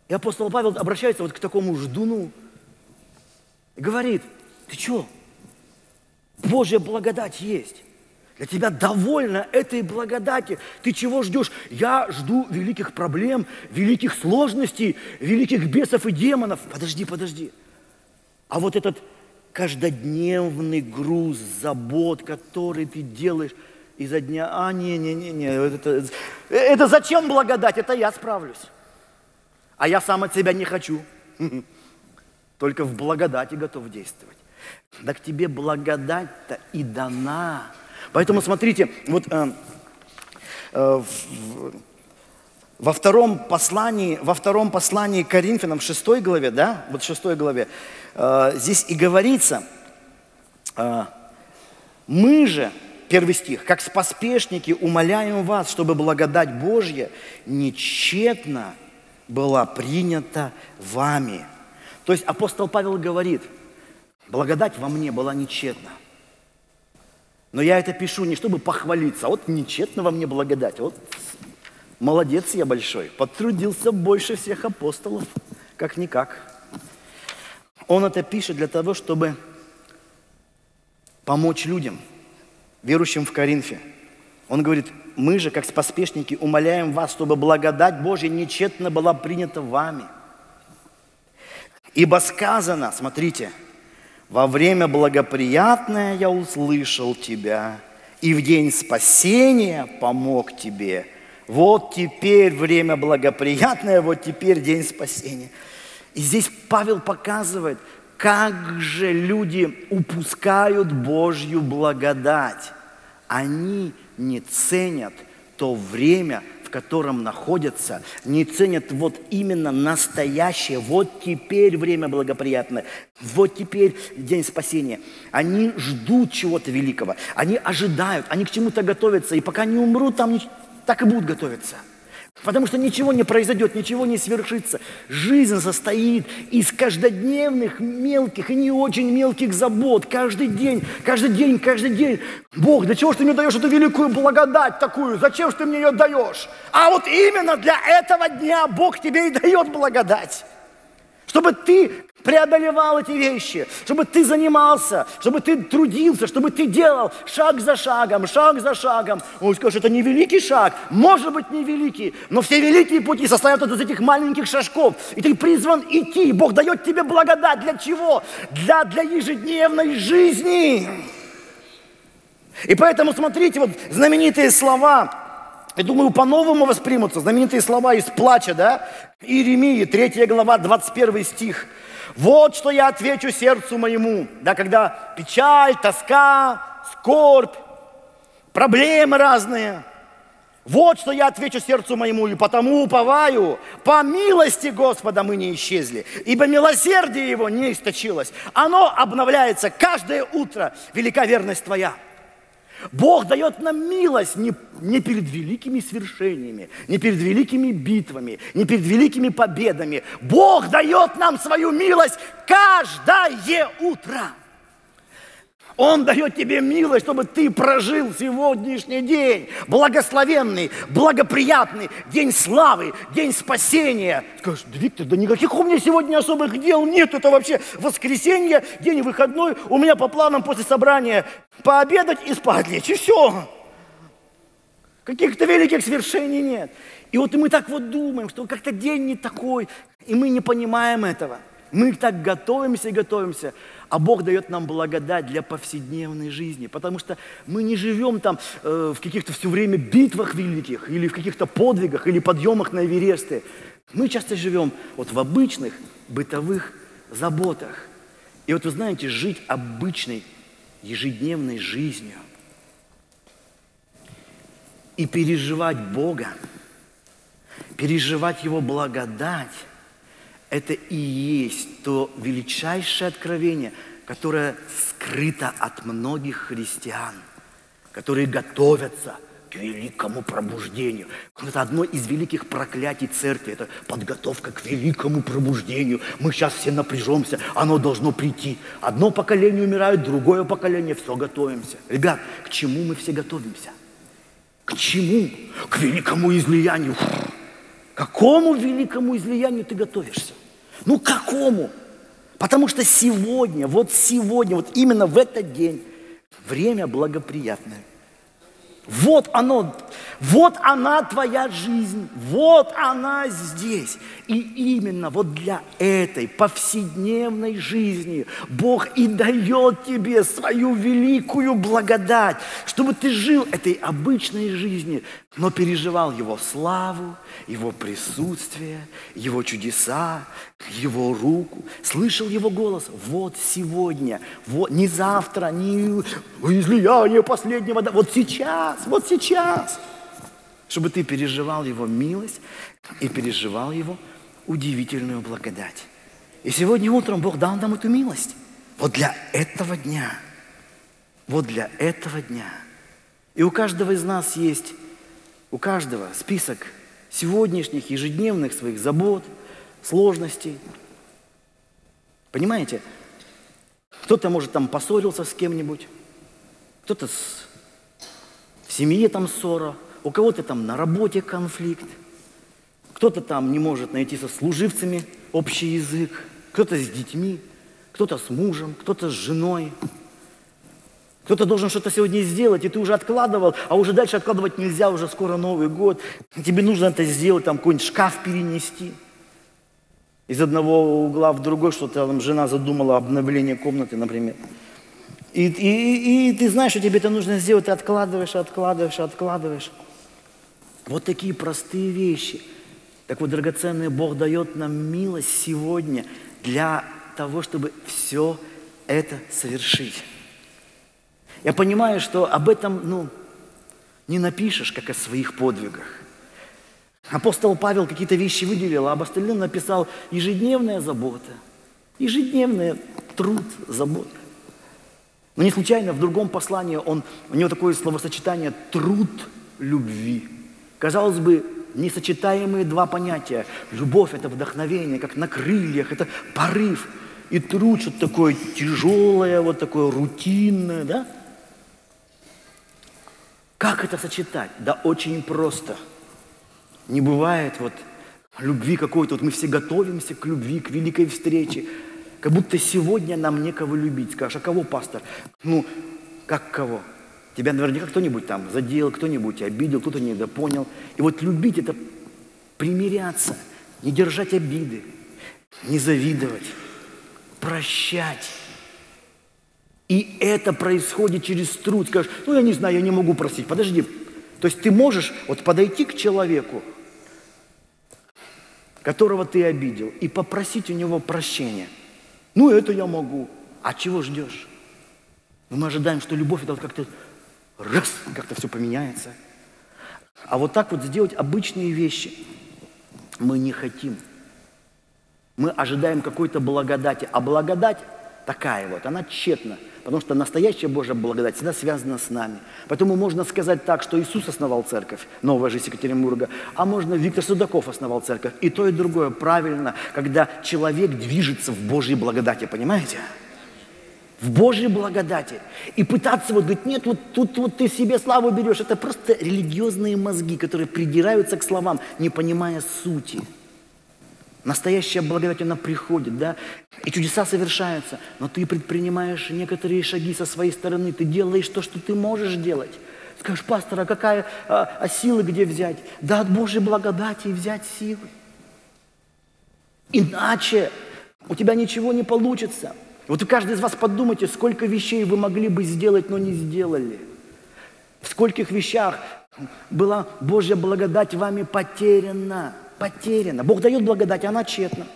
И апостол Павел обращается вот к такому ждуну и говорит: ты что? Божья благодать есть. Для тебя довольно этой благодати. Ты чего ждешь? Я жду великих проблем, великих сложностей, великих бесов и демонов. Подожди. А вот этот каждодневный груз забот, который ты делаешь изо дня... Это зачем благодать? Это я справлюсь. А я сам от себя не хочу. Только в благодати готов действовать. Да к тебе благодать-то и дана. Поэтому смотрите, вот во втором послании Коринфянам, 6 главе, да, вот 6 главе, здесь и говорится, мы же, 1 стих, как споспешники умоляем вас, чтобы благодать Божья нечетно была принята вами. То есть апостол Павел говорит: благодать во мне была нечетна. Но я это пишу не чтобы похвалиться, а вот нечетно во мне благодать. Вот молодец я большой, потрудился больше всех апостолов, как-никак. Он это пишет для того, чтобы помочь людям, верующим в Коринфе. Он говорит: мы же, как споспешники, умоляем вас, чтобы благодать Божья нечетно была принята вами. Ибо сказано, смотрите, во время благоприятное я услышал тебя, и в день спасения помог тебе. Вот теперь время благоприятное, вот теперь день спасения. И здесь Павел показывает, как же люди упускают Божью благодать. Они не ценят то время, в котором находятся, не ценят вот именно настоящее, вот теперь время благоприятное, вот теперь день спасения. Они ждут чего-то великого, они ожидают, они к чему-то готовятся, и пока не умрут, там так и будут готовиться. Потому что ничего не произойдет, ничего не свершится. Жизнь состоит из каждодневных мелких и не очень мелких забот. Каждый день. Бог, для чего ж ты мне даешь эту великую благодать такую? Зачем ж ты мне ее даешь? А вот именно для этого дня Бог тебе и дает благодать. Чтобы ты преодолевал эти вещи, чтобы ты занимался, чтобы ты трудился, чтобы ты делал шаг за шагом. Он скажет, это не великий шаг, может быть не великий, но все великие пути состоят из этих маленьких шажков. И ты призван идти, Бог дает тебе благодать. Для чего? Для ежедневной жизни. И поэтому смотрите, вот знаменитые слова, я думаю, по-новому воспримутся, знаменитые слова из плача, да? Иеремии, 3 глава, 21 стих. «Вот что я отвечу сердцу моему», да, когда печаль, тоска, скорбь, проблемы разные. «Вот что я отвечу сердцу моему, и потому уповаю, по милости Господа мы не исчезли, ибо милосердие Его не источилось. Оно обновляется каждое утро, велика верность Твоя». Бог дает нам милость не перед великими свершениями, не перед великими битвами, не перед великими победами. Бог дает нам свою милость каждое утро. Он дает тебе милость, чтобы ты прожил сегодняшний день. Благословенный, благоприятный, день славы, день спасения. Скажешь, да, Виктор, да никаких у меня сегодня особых дел нет. Это вообще воскресенье, день выходной. У меня по планам после собрания пообедать и спать лечь. И все. Каких-то великих свершений нет. И вот мы так вот думаем, что как-то день не такой. И мы не понимаем этого. Мы так готовимся, а Бог дает нам благодать для повседневной жизни, потому что мы не живем там в каких-то все время битвах великих, или в каких-то подвигах, или подъемах на Эвересты. Мы часто живем вот в обычных бытовых заботах. И вот вы знаете, жить обычной ежедневной жизнью и переживать Бога, переживать Его благодать, это и есть то величайшее откровение, которое скрыто от многих христиан. которые готовятся к великому пробуждению. Это одно из великих проклятий церкви, это подготовка к великому пробуждению. Мы сейчас все напряжемся, оно должно прийти. Одно поколение умирает, другое поколение, все готовимся. Ребят, к чему мы все готовимся? К чему? К великому излиянию. К какому великому излиянию ты готовишься? Ну, к какому? Потому что сегодня, вот именно в этот день, время благоприятное. Вот оно, вот она твоя жизнь, вот она здесь. И именно вот для этой повседневной жизни Бог и дает тебе свою великую благодать, чтобы ты жил этой обычной жизнью, но переживал Его славу, Его присутствие, Его чудеса, Его руку, слышал Его голос. Вот сегодня, вот не завтра, не излияние последнего, вот сейчас, чтобы ты переживал Его милость и переживал Его удивительную благодать. И сегодня утром Бог дал нам эту милость. Вот для этого дня. Вот для этого дня. И у каждого из нас есть, у каждого список сегодняшних, ежедневных своих забот, сложностей. Понимаете? Кто-то, может, там поссорился с кем-нибудь, кто-то в семье там ссора, у кого-то там на работе конфликт, кто-то там не может найти со служивцами общий язык, кто-то с детьми, кто-то с мужем, кто-то с женой. Кто-то должен что-то сегодня сделать, и ты уже откладывал, а уже дальше откладывать нельзя, уже скоро Новый год. Тебе нужно это сделать, там какой-нибудь шкаф перенести. Из одного угла в другой, что-то там жена задумала обновление комнаты, например. И ты знаешь, что тебе это нужно сделать, ты откладываешь. Вот такие простые вещи. Так вот, драгоценный Бог дает нам милость сегодня для того, чтобы все это совершить. Я понимаю, что об этом, не напишешь, как о своих подвигах. Апостол Павел какие-то вещи выделил, а об остальном написал: ежедневная забота, ежедневный труд, забота. Но не случайно в другом послании у него такое словосочетание «труд любви». Казалось бы, несочетаемые два понятия. Любовь – это вдохновение, как на крыльях, это порыв. И труд – что-то такое тяжелое, вот такое рутинное, да? Как это сочетать? Да очень просто. Не бывает любви какой-то. Мы все готовимся к любви, к великой встрече. Как будто сегодня нам некого любить. Скажешь, а кого, пастор? Как кого? Тебя наверняка кто-нибудь там задел, кто-нибудь обидел, кто-то недопонял. И любить – это примиряться, не держать обиды, не завидовать, прощать. И это происходит через труд. Скажешь, я не знаю, я не могу просить. Подожди. То есть ты можешь подойти к человеку, которого ты обидел, и попросить у него прощения. Это я могу. А чего ждешь? Мы ожидаем, что любовь это как-то раз, как-то все поменяется. А так сделать обычные вещи мы не хотим. Мы ожидаем какой-то благодати. А благодать такая она тщетна. Потому что настоящая Божья благодать всегда связана с нами. Поэтому можно сказать так, что Иисус основал церковь, Новая Жизнь Екатеринбурга, а можно Виктор Судаков основал церковь. И то, и другое правильно, когда человек движется в Божьей благодати, понимаете? В Божьей благодати. И пытаться говорить, нет, тут ты себе славу берешь. Это просто религиозные мозги, которые придираются к словам, не понимая сути. Настоящая благодать, она приходит, да, и чудеса совершаются, но ты предпринимаешь некоторые шаги со своей стороны, ты делаешь то, что ты можешь делать. Скажешь, пастор, а силы где взять? Да от Божьей благодати взять силы. Иначе у тебя ничего не получится. Каждый из вас подумайте, сколько вещей вы могли бы сделать, но не сделали. В скольких вещах была Божья благодать вами потеряна. Потеряна. Бог дает благодать, а она тщетна.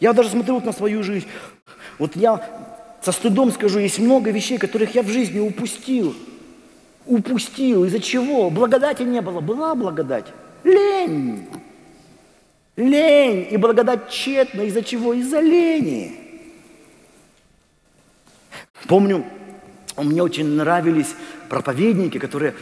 Я даже смотрю на свою жизнь. Я со стыдом скажу, есть много вещей, которых я в жизни упустил. Упустил. Из-за чего? Благодати не было. Была благодать. Лень. Лень. И благодать тщетна. Из-за чего? Из-за лени. Помню, мне очень нравились проповедники, которые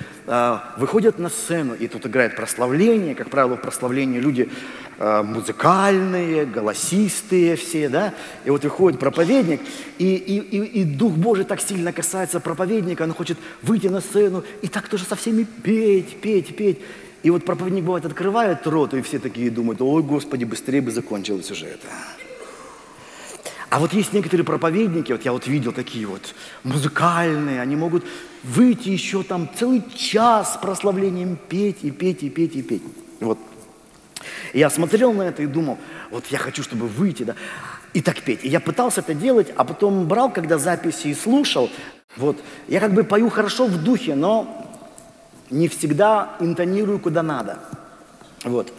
выходят на сцену, и тут играет прославление, как правило, в прославлении люди музыкальные, голосистые все, да, и вот выходит проповедник, и Дух Божий так сильно касается проповедника, он хочет выйти на сцену и так тоже со всеми петь. И вот проповедник, бывает, открывает рот, и все такие думают: ой, Господи, быстрее бы закончилось уже это. А вот есть некоторые проповедники, вот я вот видел такие вот музыкальные, они могут выйти еще там целый час с прославлением петь. Вот. И я смотрел на это и думал: вот я хочу, чтобы выйти, да, и так петь. И я пытался это делать, а потом брал, когда записи, и слушал. Вот. Я как бы пою хорошо в духе, но не всегда интонирую куда надо. Вот.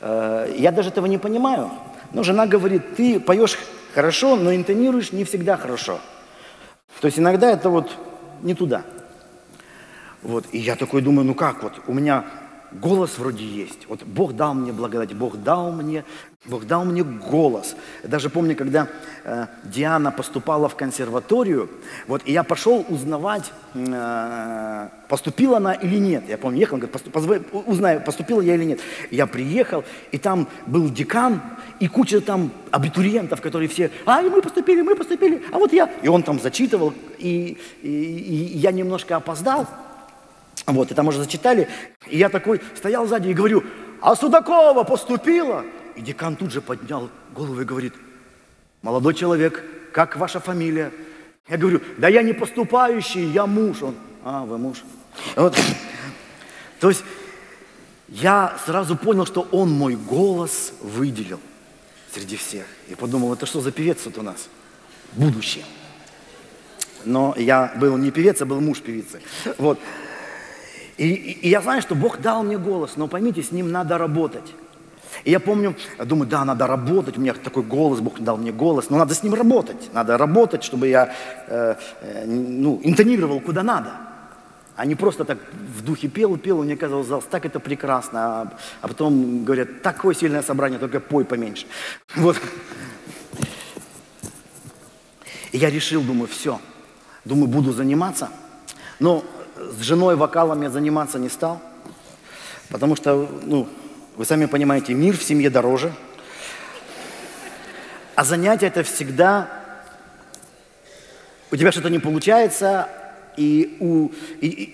Я даже этого не понимаю. Но жена говорит: ты поешь хорошо, но интонируешь не всегда хорошо. То есть иногда это вот не туда. Вот. И я такой думаю: ну как, вот у меня голос вроде есть. Вот Бог дал мне благодать, Бог дал мне голос. Я даже помню, когда Диана поступала в консерваторию, вот, и я пошел узнавать, поступила она или нет. Я помню, ехал, он говорит: узнаю, поступила я или нет. Я приехал, и там был декан, и куча там абитуриентов, которые все: ай, мы поступили, а вот я. И он там зачитывал, и я немножко опоздал. Вот, и там уже зачитали, и я такой стоял сзади и говорю: а Судакова поступила? И декан тут же поднял голову и говорит: молодой человек, как ваша фамилия? Я говорю: да я не поступающий, я муж. Он: а, вы муж. Вот. То есть я сразу понял, что он мой голос выделил среди всех. И подумал: это что за певец тут у нас? Будущее. Но я был не певец, а был муж певицы. Вот. И я знаю, что Бог дал мне голос, но поймите, с ним надо работать. И я помню, я думаю: да, надо работать, у меня такой голос, Бог дал мне голос, но надо с ним работать. Надо работать, чтобы я интонировал куда надо, а не просто так в духе пел, и мне казалось: так это прекрасно, а потом говорят: такое сильное собрание, только пой поменьше. Вот. И я решил, думаю: все, думаю, буду заниматься, но с женой вокалом я заниматься не стал, потому что, вы сами понимаете, мир в семье дороже, а занятие — это всегда у тебя что-то не получается, и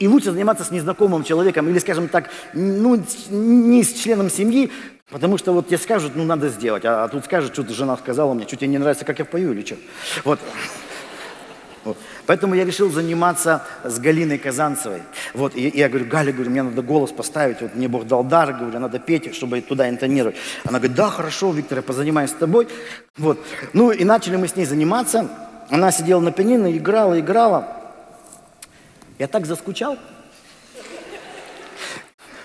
лучше заниматься с незнакомым человеком или, скажем так, не с членом семьи, потому что вот тебе скажут: ну, надо сделать, а тут скажут: что-то жена сказала мне, что тебе не нравится, как я пою или что. Вот. Вот. Поэтому я решил заниматься с Галиной Казанцевой. Вот. И я говорю: Галя, говорю, мне надо голос поставить, вот мне Бог дал дар, говорю, надо петь, чтобы туда интонировать. Она говорит: да, хорошо, Виктор, я позанимаюсь с тобой. Вот. Ну и начали мы с ней заниматься. Она сидела на пианино, играла. Я так заскучал,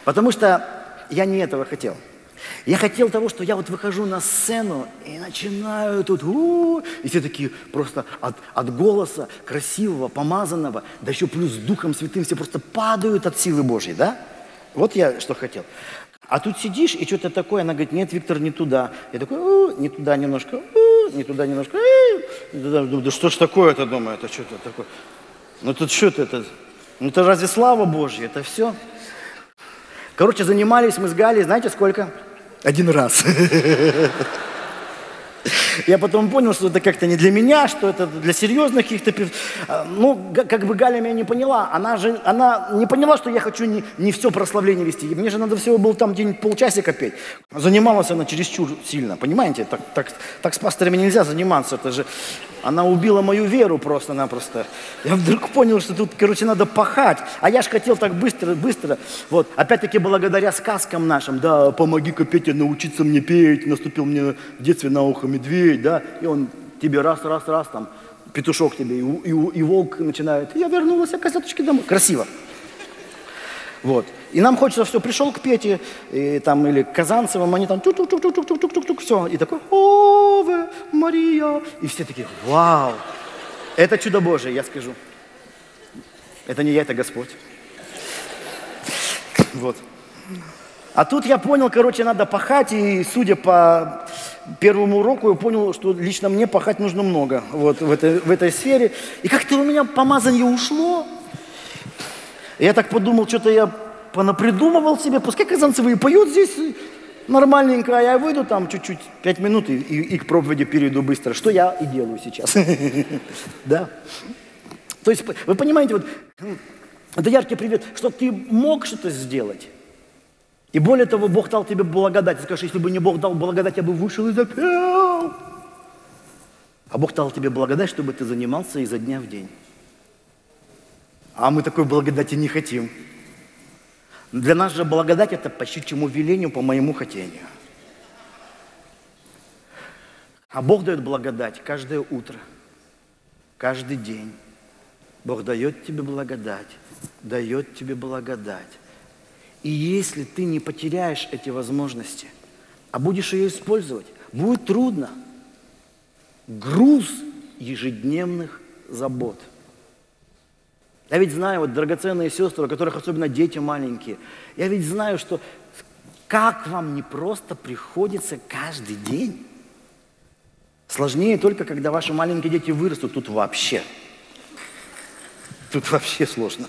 потому что я не этого хотел. Я хотел того, что я вот выхожу на сцену и начинаю тут, и все такие просто от голоса красивого, помазанного, да еще плюс Духом Святым все просто падают от силы Божьей, да? Вот я что хотел. А тут сидишь, и что-то такое, она говорит: нет, Виктор, не туда. Я такой: не туда немножко. Да что ж такое-то, думаю, это что-то такое. Ну тут что-то это, ну это разве слава Божья, это все? Короче, занимались мы с Галей, знаете, сколько? Один раз. Я потом понял, что это как-то не для меня, что это для серьезных каких-то... как бы Галя меня не поняла. Она не поняла, что я хочу не все прославление вести. Мне же надо всего было там где-нибудь полчасика петь. Занималась она чересчур сильно, понимаете? Так с пасторами нельзя заниматься. Это же... Она убила мою веру просто-напросто. Я вдруг понял, что тут, короче, надо пахать. А я ж хотел так быстро. Вот. Опять-таки, благодаря сказкам нашим. Да, помоги-ка, Петя, научиться мне петь. Наступил мне в детстве на ухо медведь, да. И он тебе раз, там, петушок тебе, и волк начинает. Я вернулась, а козяточки домой. Красиво. Вот. И нам хочется все, пришел к Пете, и там, или к Казанцевым, они там тук-тук-тук-тук-тук-тук-тук-тук, все. И такой: ове, Мария. И все такие: вау, это чудо Божие, я скажу. Это не я, это Господь. Вот. А тут я понял, короче, надо пахать, и судя по первому уроку, я понял, что лично мне пахать нужно много, вот, в этой сфере. И как-то у меня помазание ушло. Я так подумал, что-то я понапридумывал себе, пускай казанцевые поют здесь нормальненько, а я выйду там чуть-чуть, 5 минут и к проповеди перейду быстро, что я и делаю сейчас. Да. То есть, вы понимаете, вот это яркий привет, что ты мог что-то сделать. И более того, Бог дал тебе благодать. Ты скажешь, если бы не Бог дал благодать, я бы вышел и запел. А Бог дал тебе благодать, чтобы ты занимался изо дня в день. А мы такой благодати не хотим. Для нас же благодать – это почти чему велению, по моему хотению. А Бог дает благодать каждое утро, каждый день. Бог дает тебе благодать, дает тебе благодать. И если ты не потеряешь эти возможности, а будешь ее использовать, будет трудно. Груз ежедневных забот. Я ведь знаю, вот, драгоценные сестры, у которых особенно дети маленькие, я ведь знаю, что как вам непросто приходится каждый день. Сложнее только, когда ваши маленькие дети вырастут. Тут вообще сложно.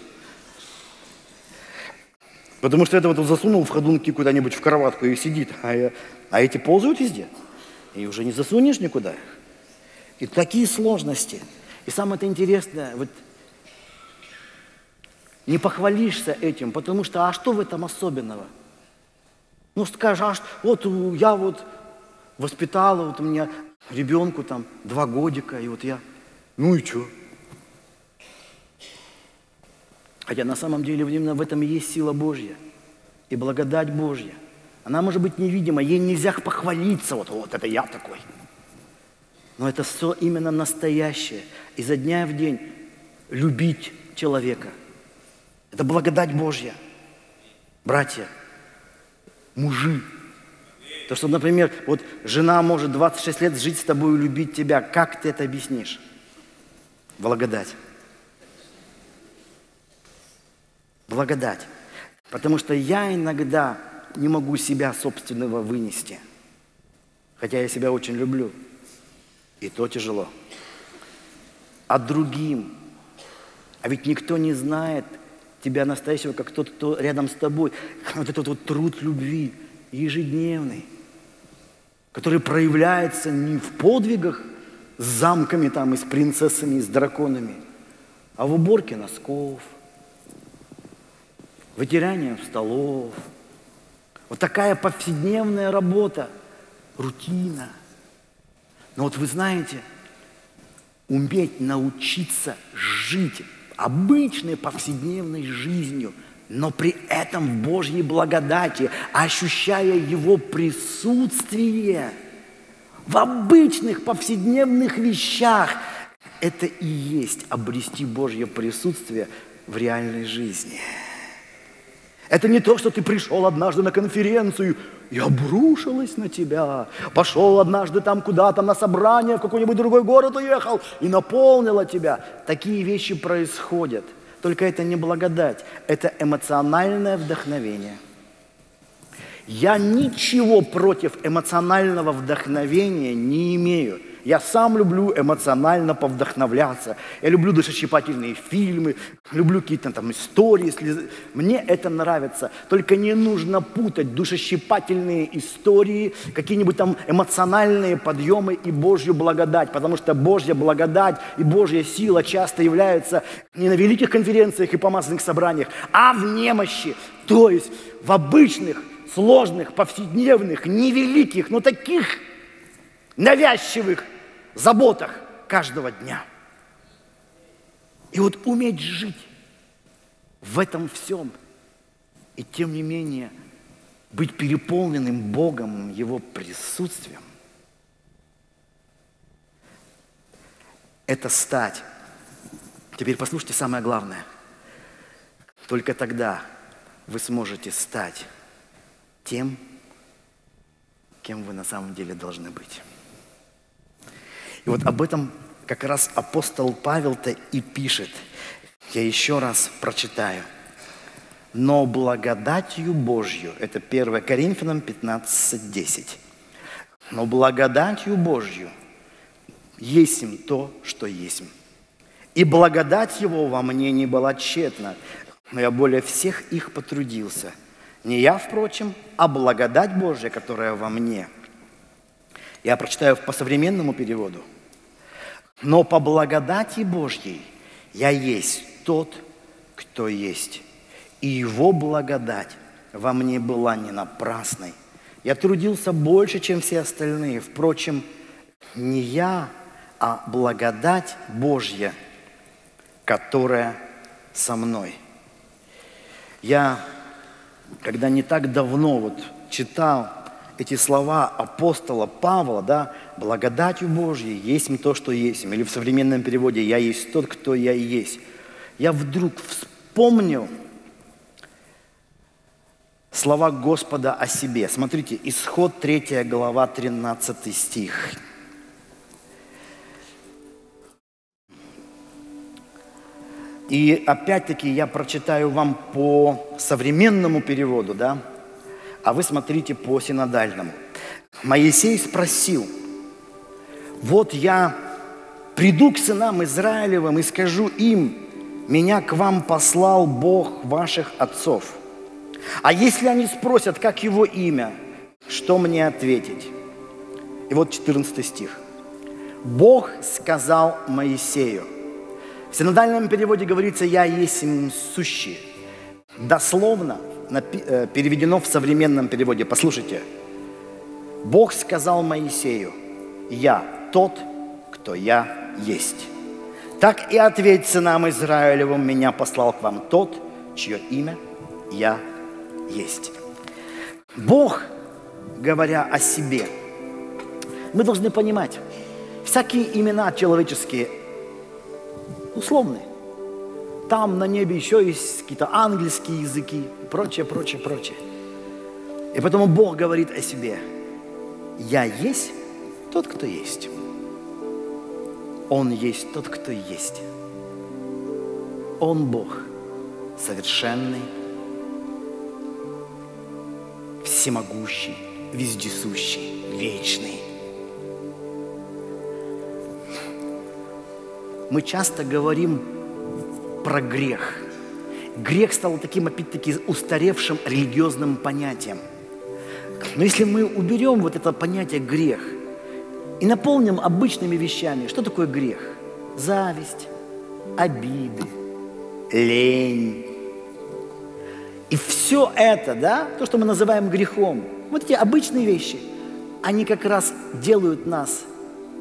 Потому что это вот засунул в ходунки куда-нибудь в кроватку и сидит, а эти ползают везде. И уже не засунешь никуда. И такие сложности. И самое-то интересное, вот, не похвалишься этим, потому что, а что в этом особенного? Ну, скажешь, вот я вот воспитала, вот у меня ребенку там 2 годика, и вот я, ну и что? Хотя на самом деле именно в этом и есть сила Божья, и благодать Божья. Она может быть невидима, ей нельзя похвалиться, вот это я такой. Но это все именно настоящее. Изо дня в день любить человека. Это благодать Божья. Братья, мужи. То, что, например, вот жена может 26 лет жить с тобой и любить тебя. Как ты это объяснишь? Благодать. Благодать. Потому что я иногда не могу себя собственного вынести. Хотя я себя очень люблю. И то тяжело. А другим. А ведь никто не знает тебя настоящего, как тот, кто рядом с тобой. Вот этот вот труд любви ежедневный, который проявляется не в подвигах с замками там, и с принцессами, и с драконами, а в уборке носков, вытирании столов. Вот такая повседневная работа, рутина. Но вот вы знаете, уметь научиться жить обычной повседневной жизнью, но при этом в Божьей благодати, ощущая Его присутствие в обычных повседневных вещах, это и есть обрести Божье присутствие в реальной жизни. Это не то, что ты пришел однажды на конференцию и обрушилось на тебя. Пошел однажды там куда-то на собрание, в какой-нибудь другой город уехал и наполнило тебя. Такие вещи происходят. Только это не благодать, это эмоциональное вдохновение. Я ничего против эмоционального вдохновения не имею. Я сам люблю эмоционально повдохновляться. Я люблю душещипательные фильмы, люблю какие-то там истории. Мне это нравится. Только не нужно путать душещипательные истории, какие-нибудь там эмоциональные подъемы и Божью благодать. Потому что Божья благодать и Божья сила часто являются не на великих конференциях и помазанных собраниях, а в немощи. То есть в обычных, сложных, повседневных, невеликих, но таких навязчивых заботах каждого дня. И вот уметь жить в этом всем и тем не менее быть переполненным Богом, Его присутствием, это стать. Теперь послушайте самое главное. Только тогда вы сможете стать тем, кем вы на самом деле должны быть. И вот об этом как раз апостол Павел-то и пишет. Я еще раз прочитаю. Но благодатью Божью, это 1 Коринфянам 15:10. Но благодатью Божью есмь то, что есмь. И благодать Его во мне не была тщетна, Но я более всех их потрудился. Не я, впрочем, а благодать Божья, которая во мне. Я прочитаю по современному переводу. Но по благодати Божьей я есть тот, кто есть. И его благодать во мне была не напрасной. Я трудился больше, чем все остальные. Впрочем, не я, а благодать Божья, которая со мной. Я, когда не так давно вот читал эти слова апостола Павла, да, благодатью Божьей есть то, что есть, или в современном переводе я есть тот, кто я есть. Я вдруг вспомнил слова Господа о себе. Смотрите, Исход 3 глава, 13 стих. И опять-таки я прочитаю вам по современному переводу, да? А вы смотрите по синодальному. Моисей спросил: вот я приду к сынам Израилевым и скажу им: меня к вам послал Бог ваших отцов. А если они спросят, как его имя, что мне ответить? И вот 14 стих. Бог сказал Моисею. В синодальном переводе говорится «я есть сущий». Дословно переведено в современном переводе. Послушайте. Бог сказал Моисею: «Я тот, кто я есть». Так и ответь сынам Израилевым: «Меня послал к вам тот, чье имя я есть». Бог, говоря о себе, мы должны понимать, всякие имена человеческие условные. Там на небе еще есть какие-то ангельские языки, прочее, прочее, прочее. И потому Бог говорит о себе: я есть тот, кто есть. Он есть тот, кто есть. Он Бог совершенный, всемогущий, вездесущий, вечный. Мы часто говорим про грех. Грех стал таким, опять-таки, устаревшим религиозным понятием. Но если мы уберем вот это понятие грех и наполним обычными вещами, что такое грех? Зависть, обиды, лень. И все это, да, то, что мы называем грехом, вот эти обычные вещи, они как раз делают нас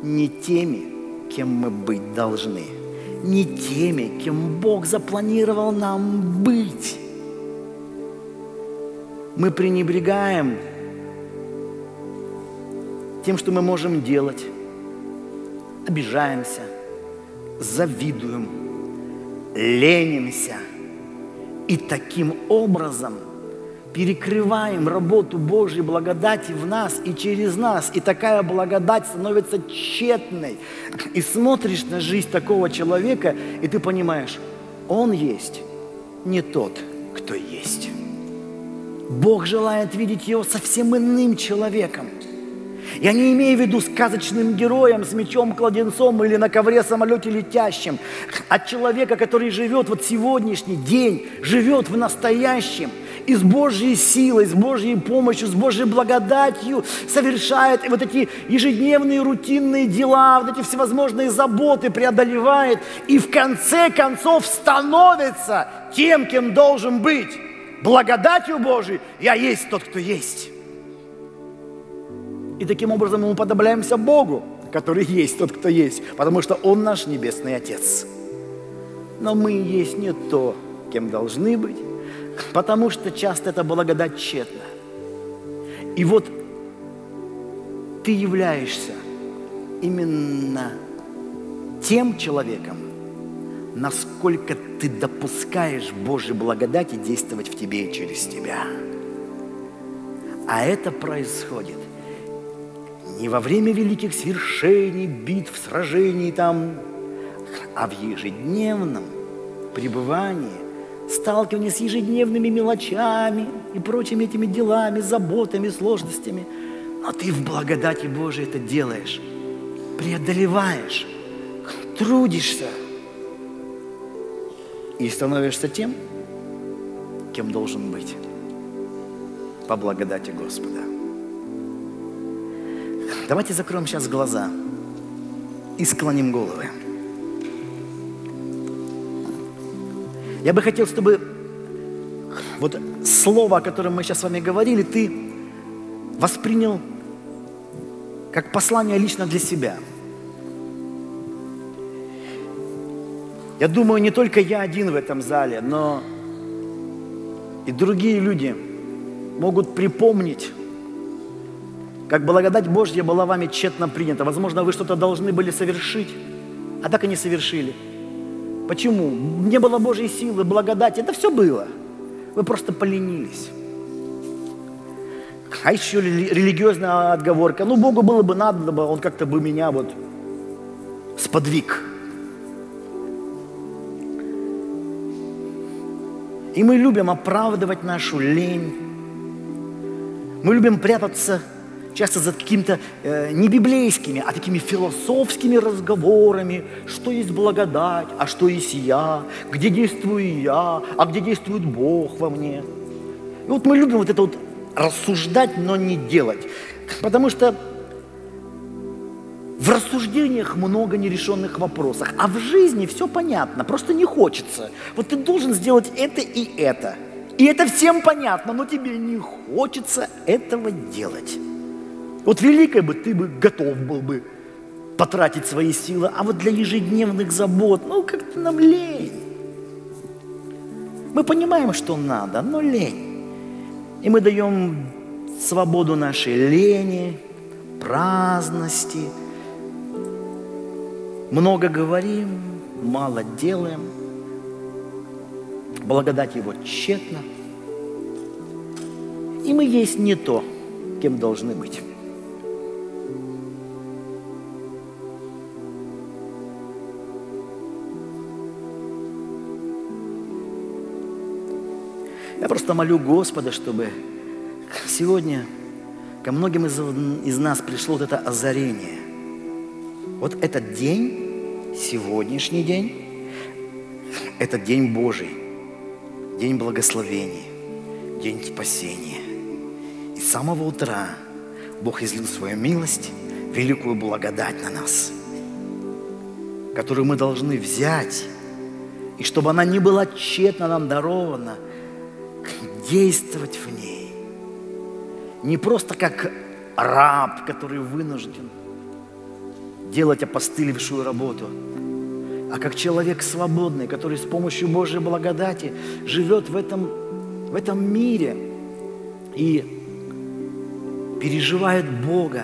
не теми, кем мы быть должны, не теми, кем Бог запланировал нам быть. Мы пренебрегаем тем, что мы можем делать, обижаемся, завидуем, ленимся и таким образом перекрываем работу Божьей благодати в нас и через нас. И такая благодать становится тщетной. И смотришь на жизнь такого человека, и ты понимаешь, он есть не тот, кто есть. Бог желает видеть его совсем иным человеком. Я не имею в виду сказочным героем с мечом-кладенцом или на ковре-самолете летящим, а человека, который живет вот сегодняшний день, живет в настоящем, и с Божьей силой, с Божьей помощью, с Божьей благодатью совершает и вот эти ежедневные рутинные дела, вот эти всевозможные заботы преодолевает и в конце концов становится тем, кем должен быть. Благодатью Божией я есть тот, кто есть. И таким образом мы уподобляемся Богу, который есть тот, кто есть, потому что Он наш Небесный Отец. Но мы есть не то, кем должны быть, потому что часто это благодать тщетна. И вот ты являешься именно тем человеком, насколько ты допускаешь Божью благодать и действовать в тебе и через тебя. А это происходит не во время великих свершений, битв, сражений там, а в ежедневном пребывании, сталкивание с ежедневными мелочами и прочими этими делами, заботами, сложностями. Но ты в благодати Божией это делаешь, преодолеваешь, трудишься и становишься тем, кем должен быть по благодати Господа. Давайте закроем сейчас глаза и склоним головы. Я бы хотел, чтобы вот слово, о котором мы сейчас с вами говорили, ты воспринял как послание лично для себя. Я думаю, не только я один в этом зале, но и другие люди могут припомнить, как благодать Божья была вами тщетно принята. Возможно, вы что-то должны были совершить, а так и не совершили. Почему? Не было Божьей силы, благодати. Это все было. Вы просто поленились. А еще религиозная отговорка. Ну, Богу было бы надо, Он как-то бы меня вот сподвиг. И мы любим оправдывать нашу лень. Мы любим прятаться часто за какими-то не библейскими, а такими философскими разговорами. Что есть благодать, а что есть я, где действую я, а где действует Бог во мне. И вот мы любим вот это вот рассуждать, но не делать. Потому что в рассуждениях много нерешенных вопросов, а в жизни все понятно, просто не хочется. Вот ты должен сделать это и это. И это всем понятно, но тебе не хочется этого делать. Вот великой бы ты бы готов был бы потратить свои силы, а вот для ежедневных забот, ну как-то нам лень. Мы понимаем, что надо, но лень. И мы даем свободу нашей лени, праздности. Много говорим, мало делаем. Благодать его тщетна. И мы есть не то, кем должны быть. Я просто молю Господа, чтобы сегодня ко многим из нас пришло вот это озарение. Вот этот день, сегодняшний день, это день Божий, день благословения, день спасения. И с самого утра Бог излил свою милость, великую благодать на нас, которую мы должны взять, и чтобы она не была тщетно нам дарована, действовать в ней. Не просто как раб, который вынужден делать опостылевшую работу, а как человек свободный, который с помощью Божьей благодати живет в этом мире и переживает Бога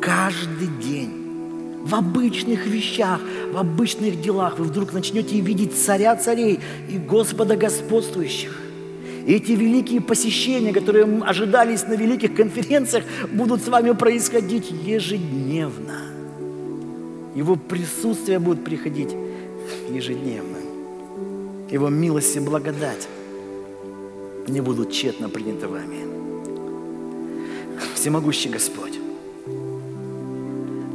каждый день. В обычных вещах, в обычных делах вы вдруг начнете видеть Царя царей и Господа господствующих. И эти великие посещения, которые ожидались на великих конференциях, будут с вами происходить ежедневно. Его присутствие будет приходить ежедневно. Его милость и благодать не будут тщетно приняты вами. Всемогущий Господь,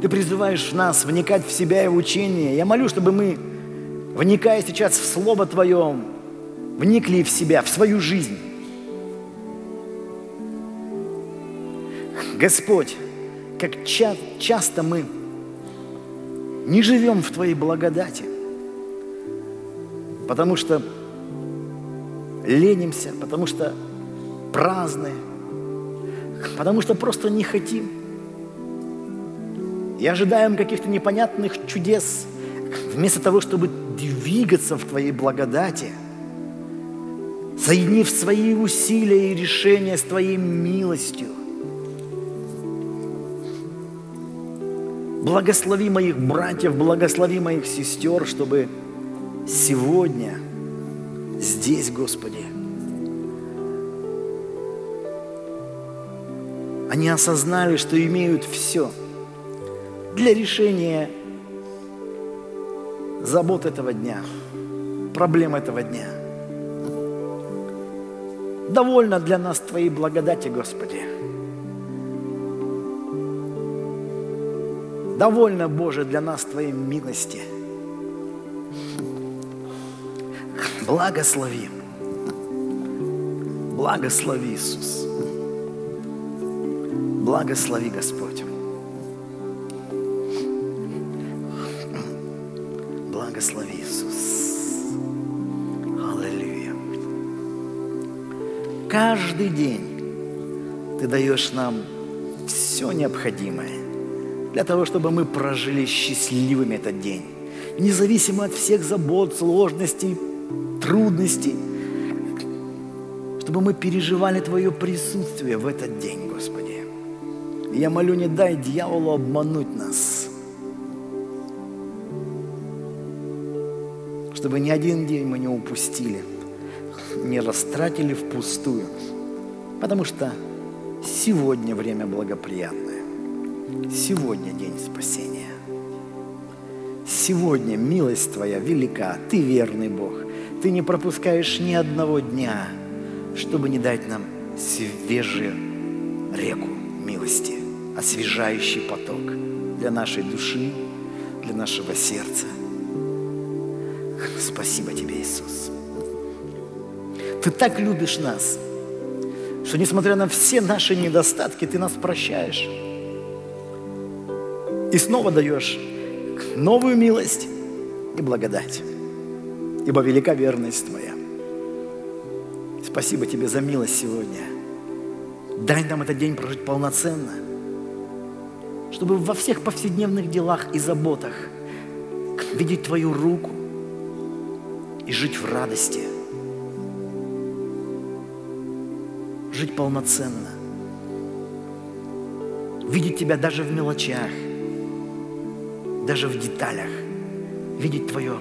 Ты призываешь нас вникать в себя и в учение. Я молю, чтобы мы, вникая сейчас в Слово Твое, вникли в себя, в свою жизнь. Господь, как часто мы не живем в Твоей благодати, потому что ленимся, потому что праздны, потому что просто не хотим. И ожидаем каких-то непонятных чудес, вместо того, чтобы двигаться в Твоей благодати, соединив свои усилия и решения с Твоей милостью. Благослови моих братьев, благослови моих сестер, чтобы сегодня, здесь, Господи, они осознали, что имеют все для решения забот этого дня, проблем этого дня. Довольно для нас Твоей благодати, Господи. Довольно, Боже, для нас Твоей милости. Благослови. Благослови, Иисус. Благослови, Господь. Благослови, Иисус. Аллилуйя. Каждый день Ты даешь нам все необходимое для того, чтобы мы прожили счастливыми этот день, независимо от всех забот, сложностей, трудностей, чтобы мы переживали Твое присутствие в этот день, Господи. Я молю, не дай дьяволу обмануть нас, чтобы ни один день мы не упустили, не растратили впустую, потому что сегодня время благоприятное, сегодня день спасения, сегодня милость Твоя велика, Ты верный Бог, Ты не пропускаешь ни одного дня, чтобы не дать нам свежую реку милости, освежающий поток для нашей души, для нашего сердца. Спасибо Тебе, Иисус. Ты так любишь нас, что, несмотря на все наши недостатки, Ты нас прощаешь. И снова даешь новую милость и благодать, ибо велика верность Твоя. Спасибо Тебе за милость сегодня. Дай нам этот день прожить полноценно, чтобы во всех повседневных делах и заботах видеть Твою руку и жить в радости, жить полноценно, видеть Тебя даже в мелочах, даже в деталях, видеть Твое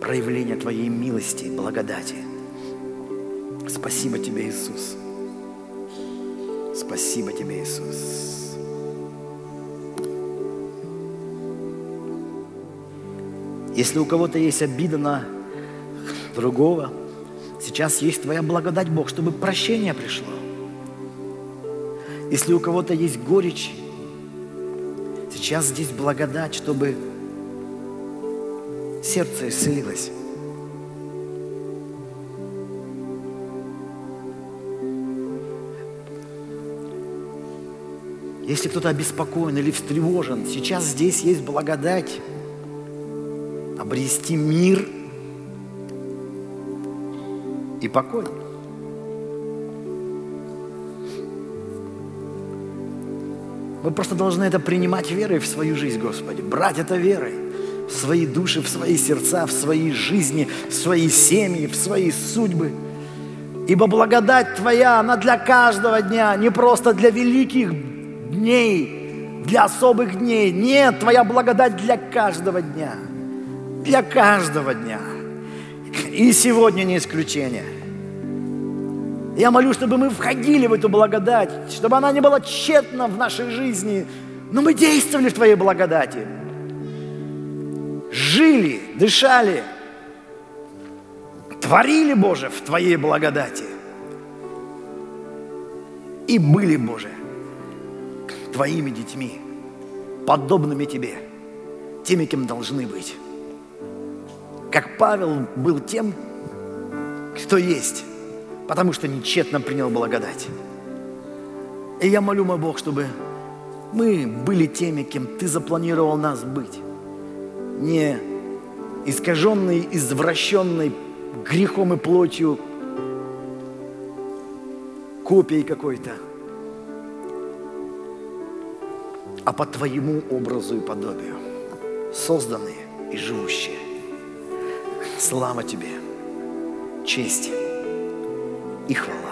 проявление Твоей милости и благодати. Спасибо Тебе, Иисус. Спасибо Тебе, Иисус. Если у кого-то есть обида на другого, сейчас есть Твоя благодать, Бог, чтобы прощение пришло. Если у кого-то есть горечь, сейчас здесь благодать, чтобы сердце исцелилось. Если кто-то обеспокоен или встревожен, сейчас здесь есть благодать обрести мир и покой. Мы просто должны это принимать верой в свою жизнь, Господи, брать это верой в свои души, в свои сердца, в свои жизни, в свои семьи, в свои судьбы. Ибо благодать Твоя, она для каждого дня, не просто для великих дней, для особых дней. Нет, Твоя благодать для каждого дня. Для каждого дня. И сегодня не исключение. Я молю, чтобы мы входили в эту благодать, чтобы она не была тщетна в нашей жизни, но мы действовали в Твоей благодати. Жили, дышали, творили, Боже, в Твоей благодати. И были, Боже, Твоими детьми, подобными Тебе, теми, кем должны быть. Как Павел был тем, кто есть, потому что нечетно принял благодать. И я молю, мой Бог, чтобы мы были теми, кем Ты запланировал нас быть. Не искаженный, извращенный грехом и плотью копией какой-то, а по Твоему образу и подобию, созданные и живущие. Слава Тебе, честь и хвала.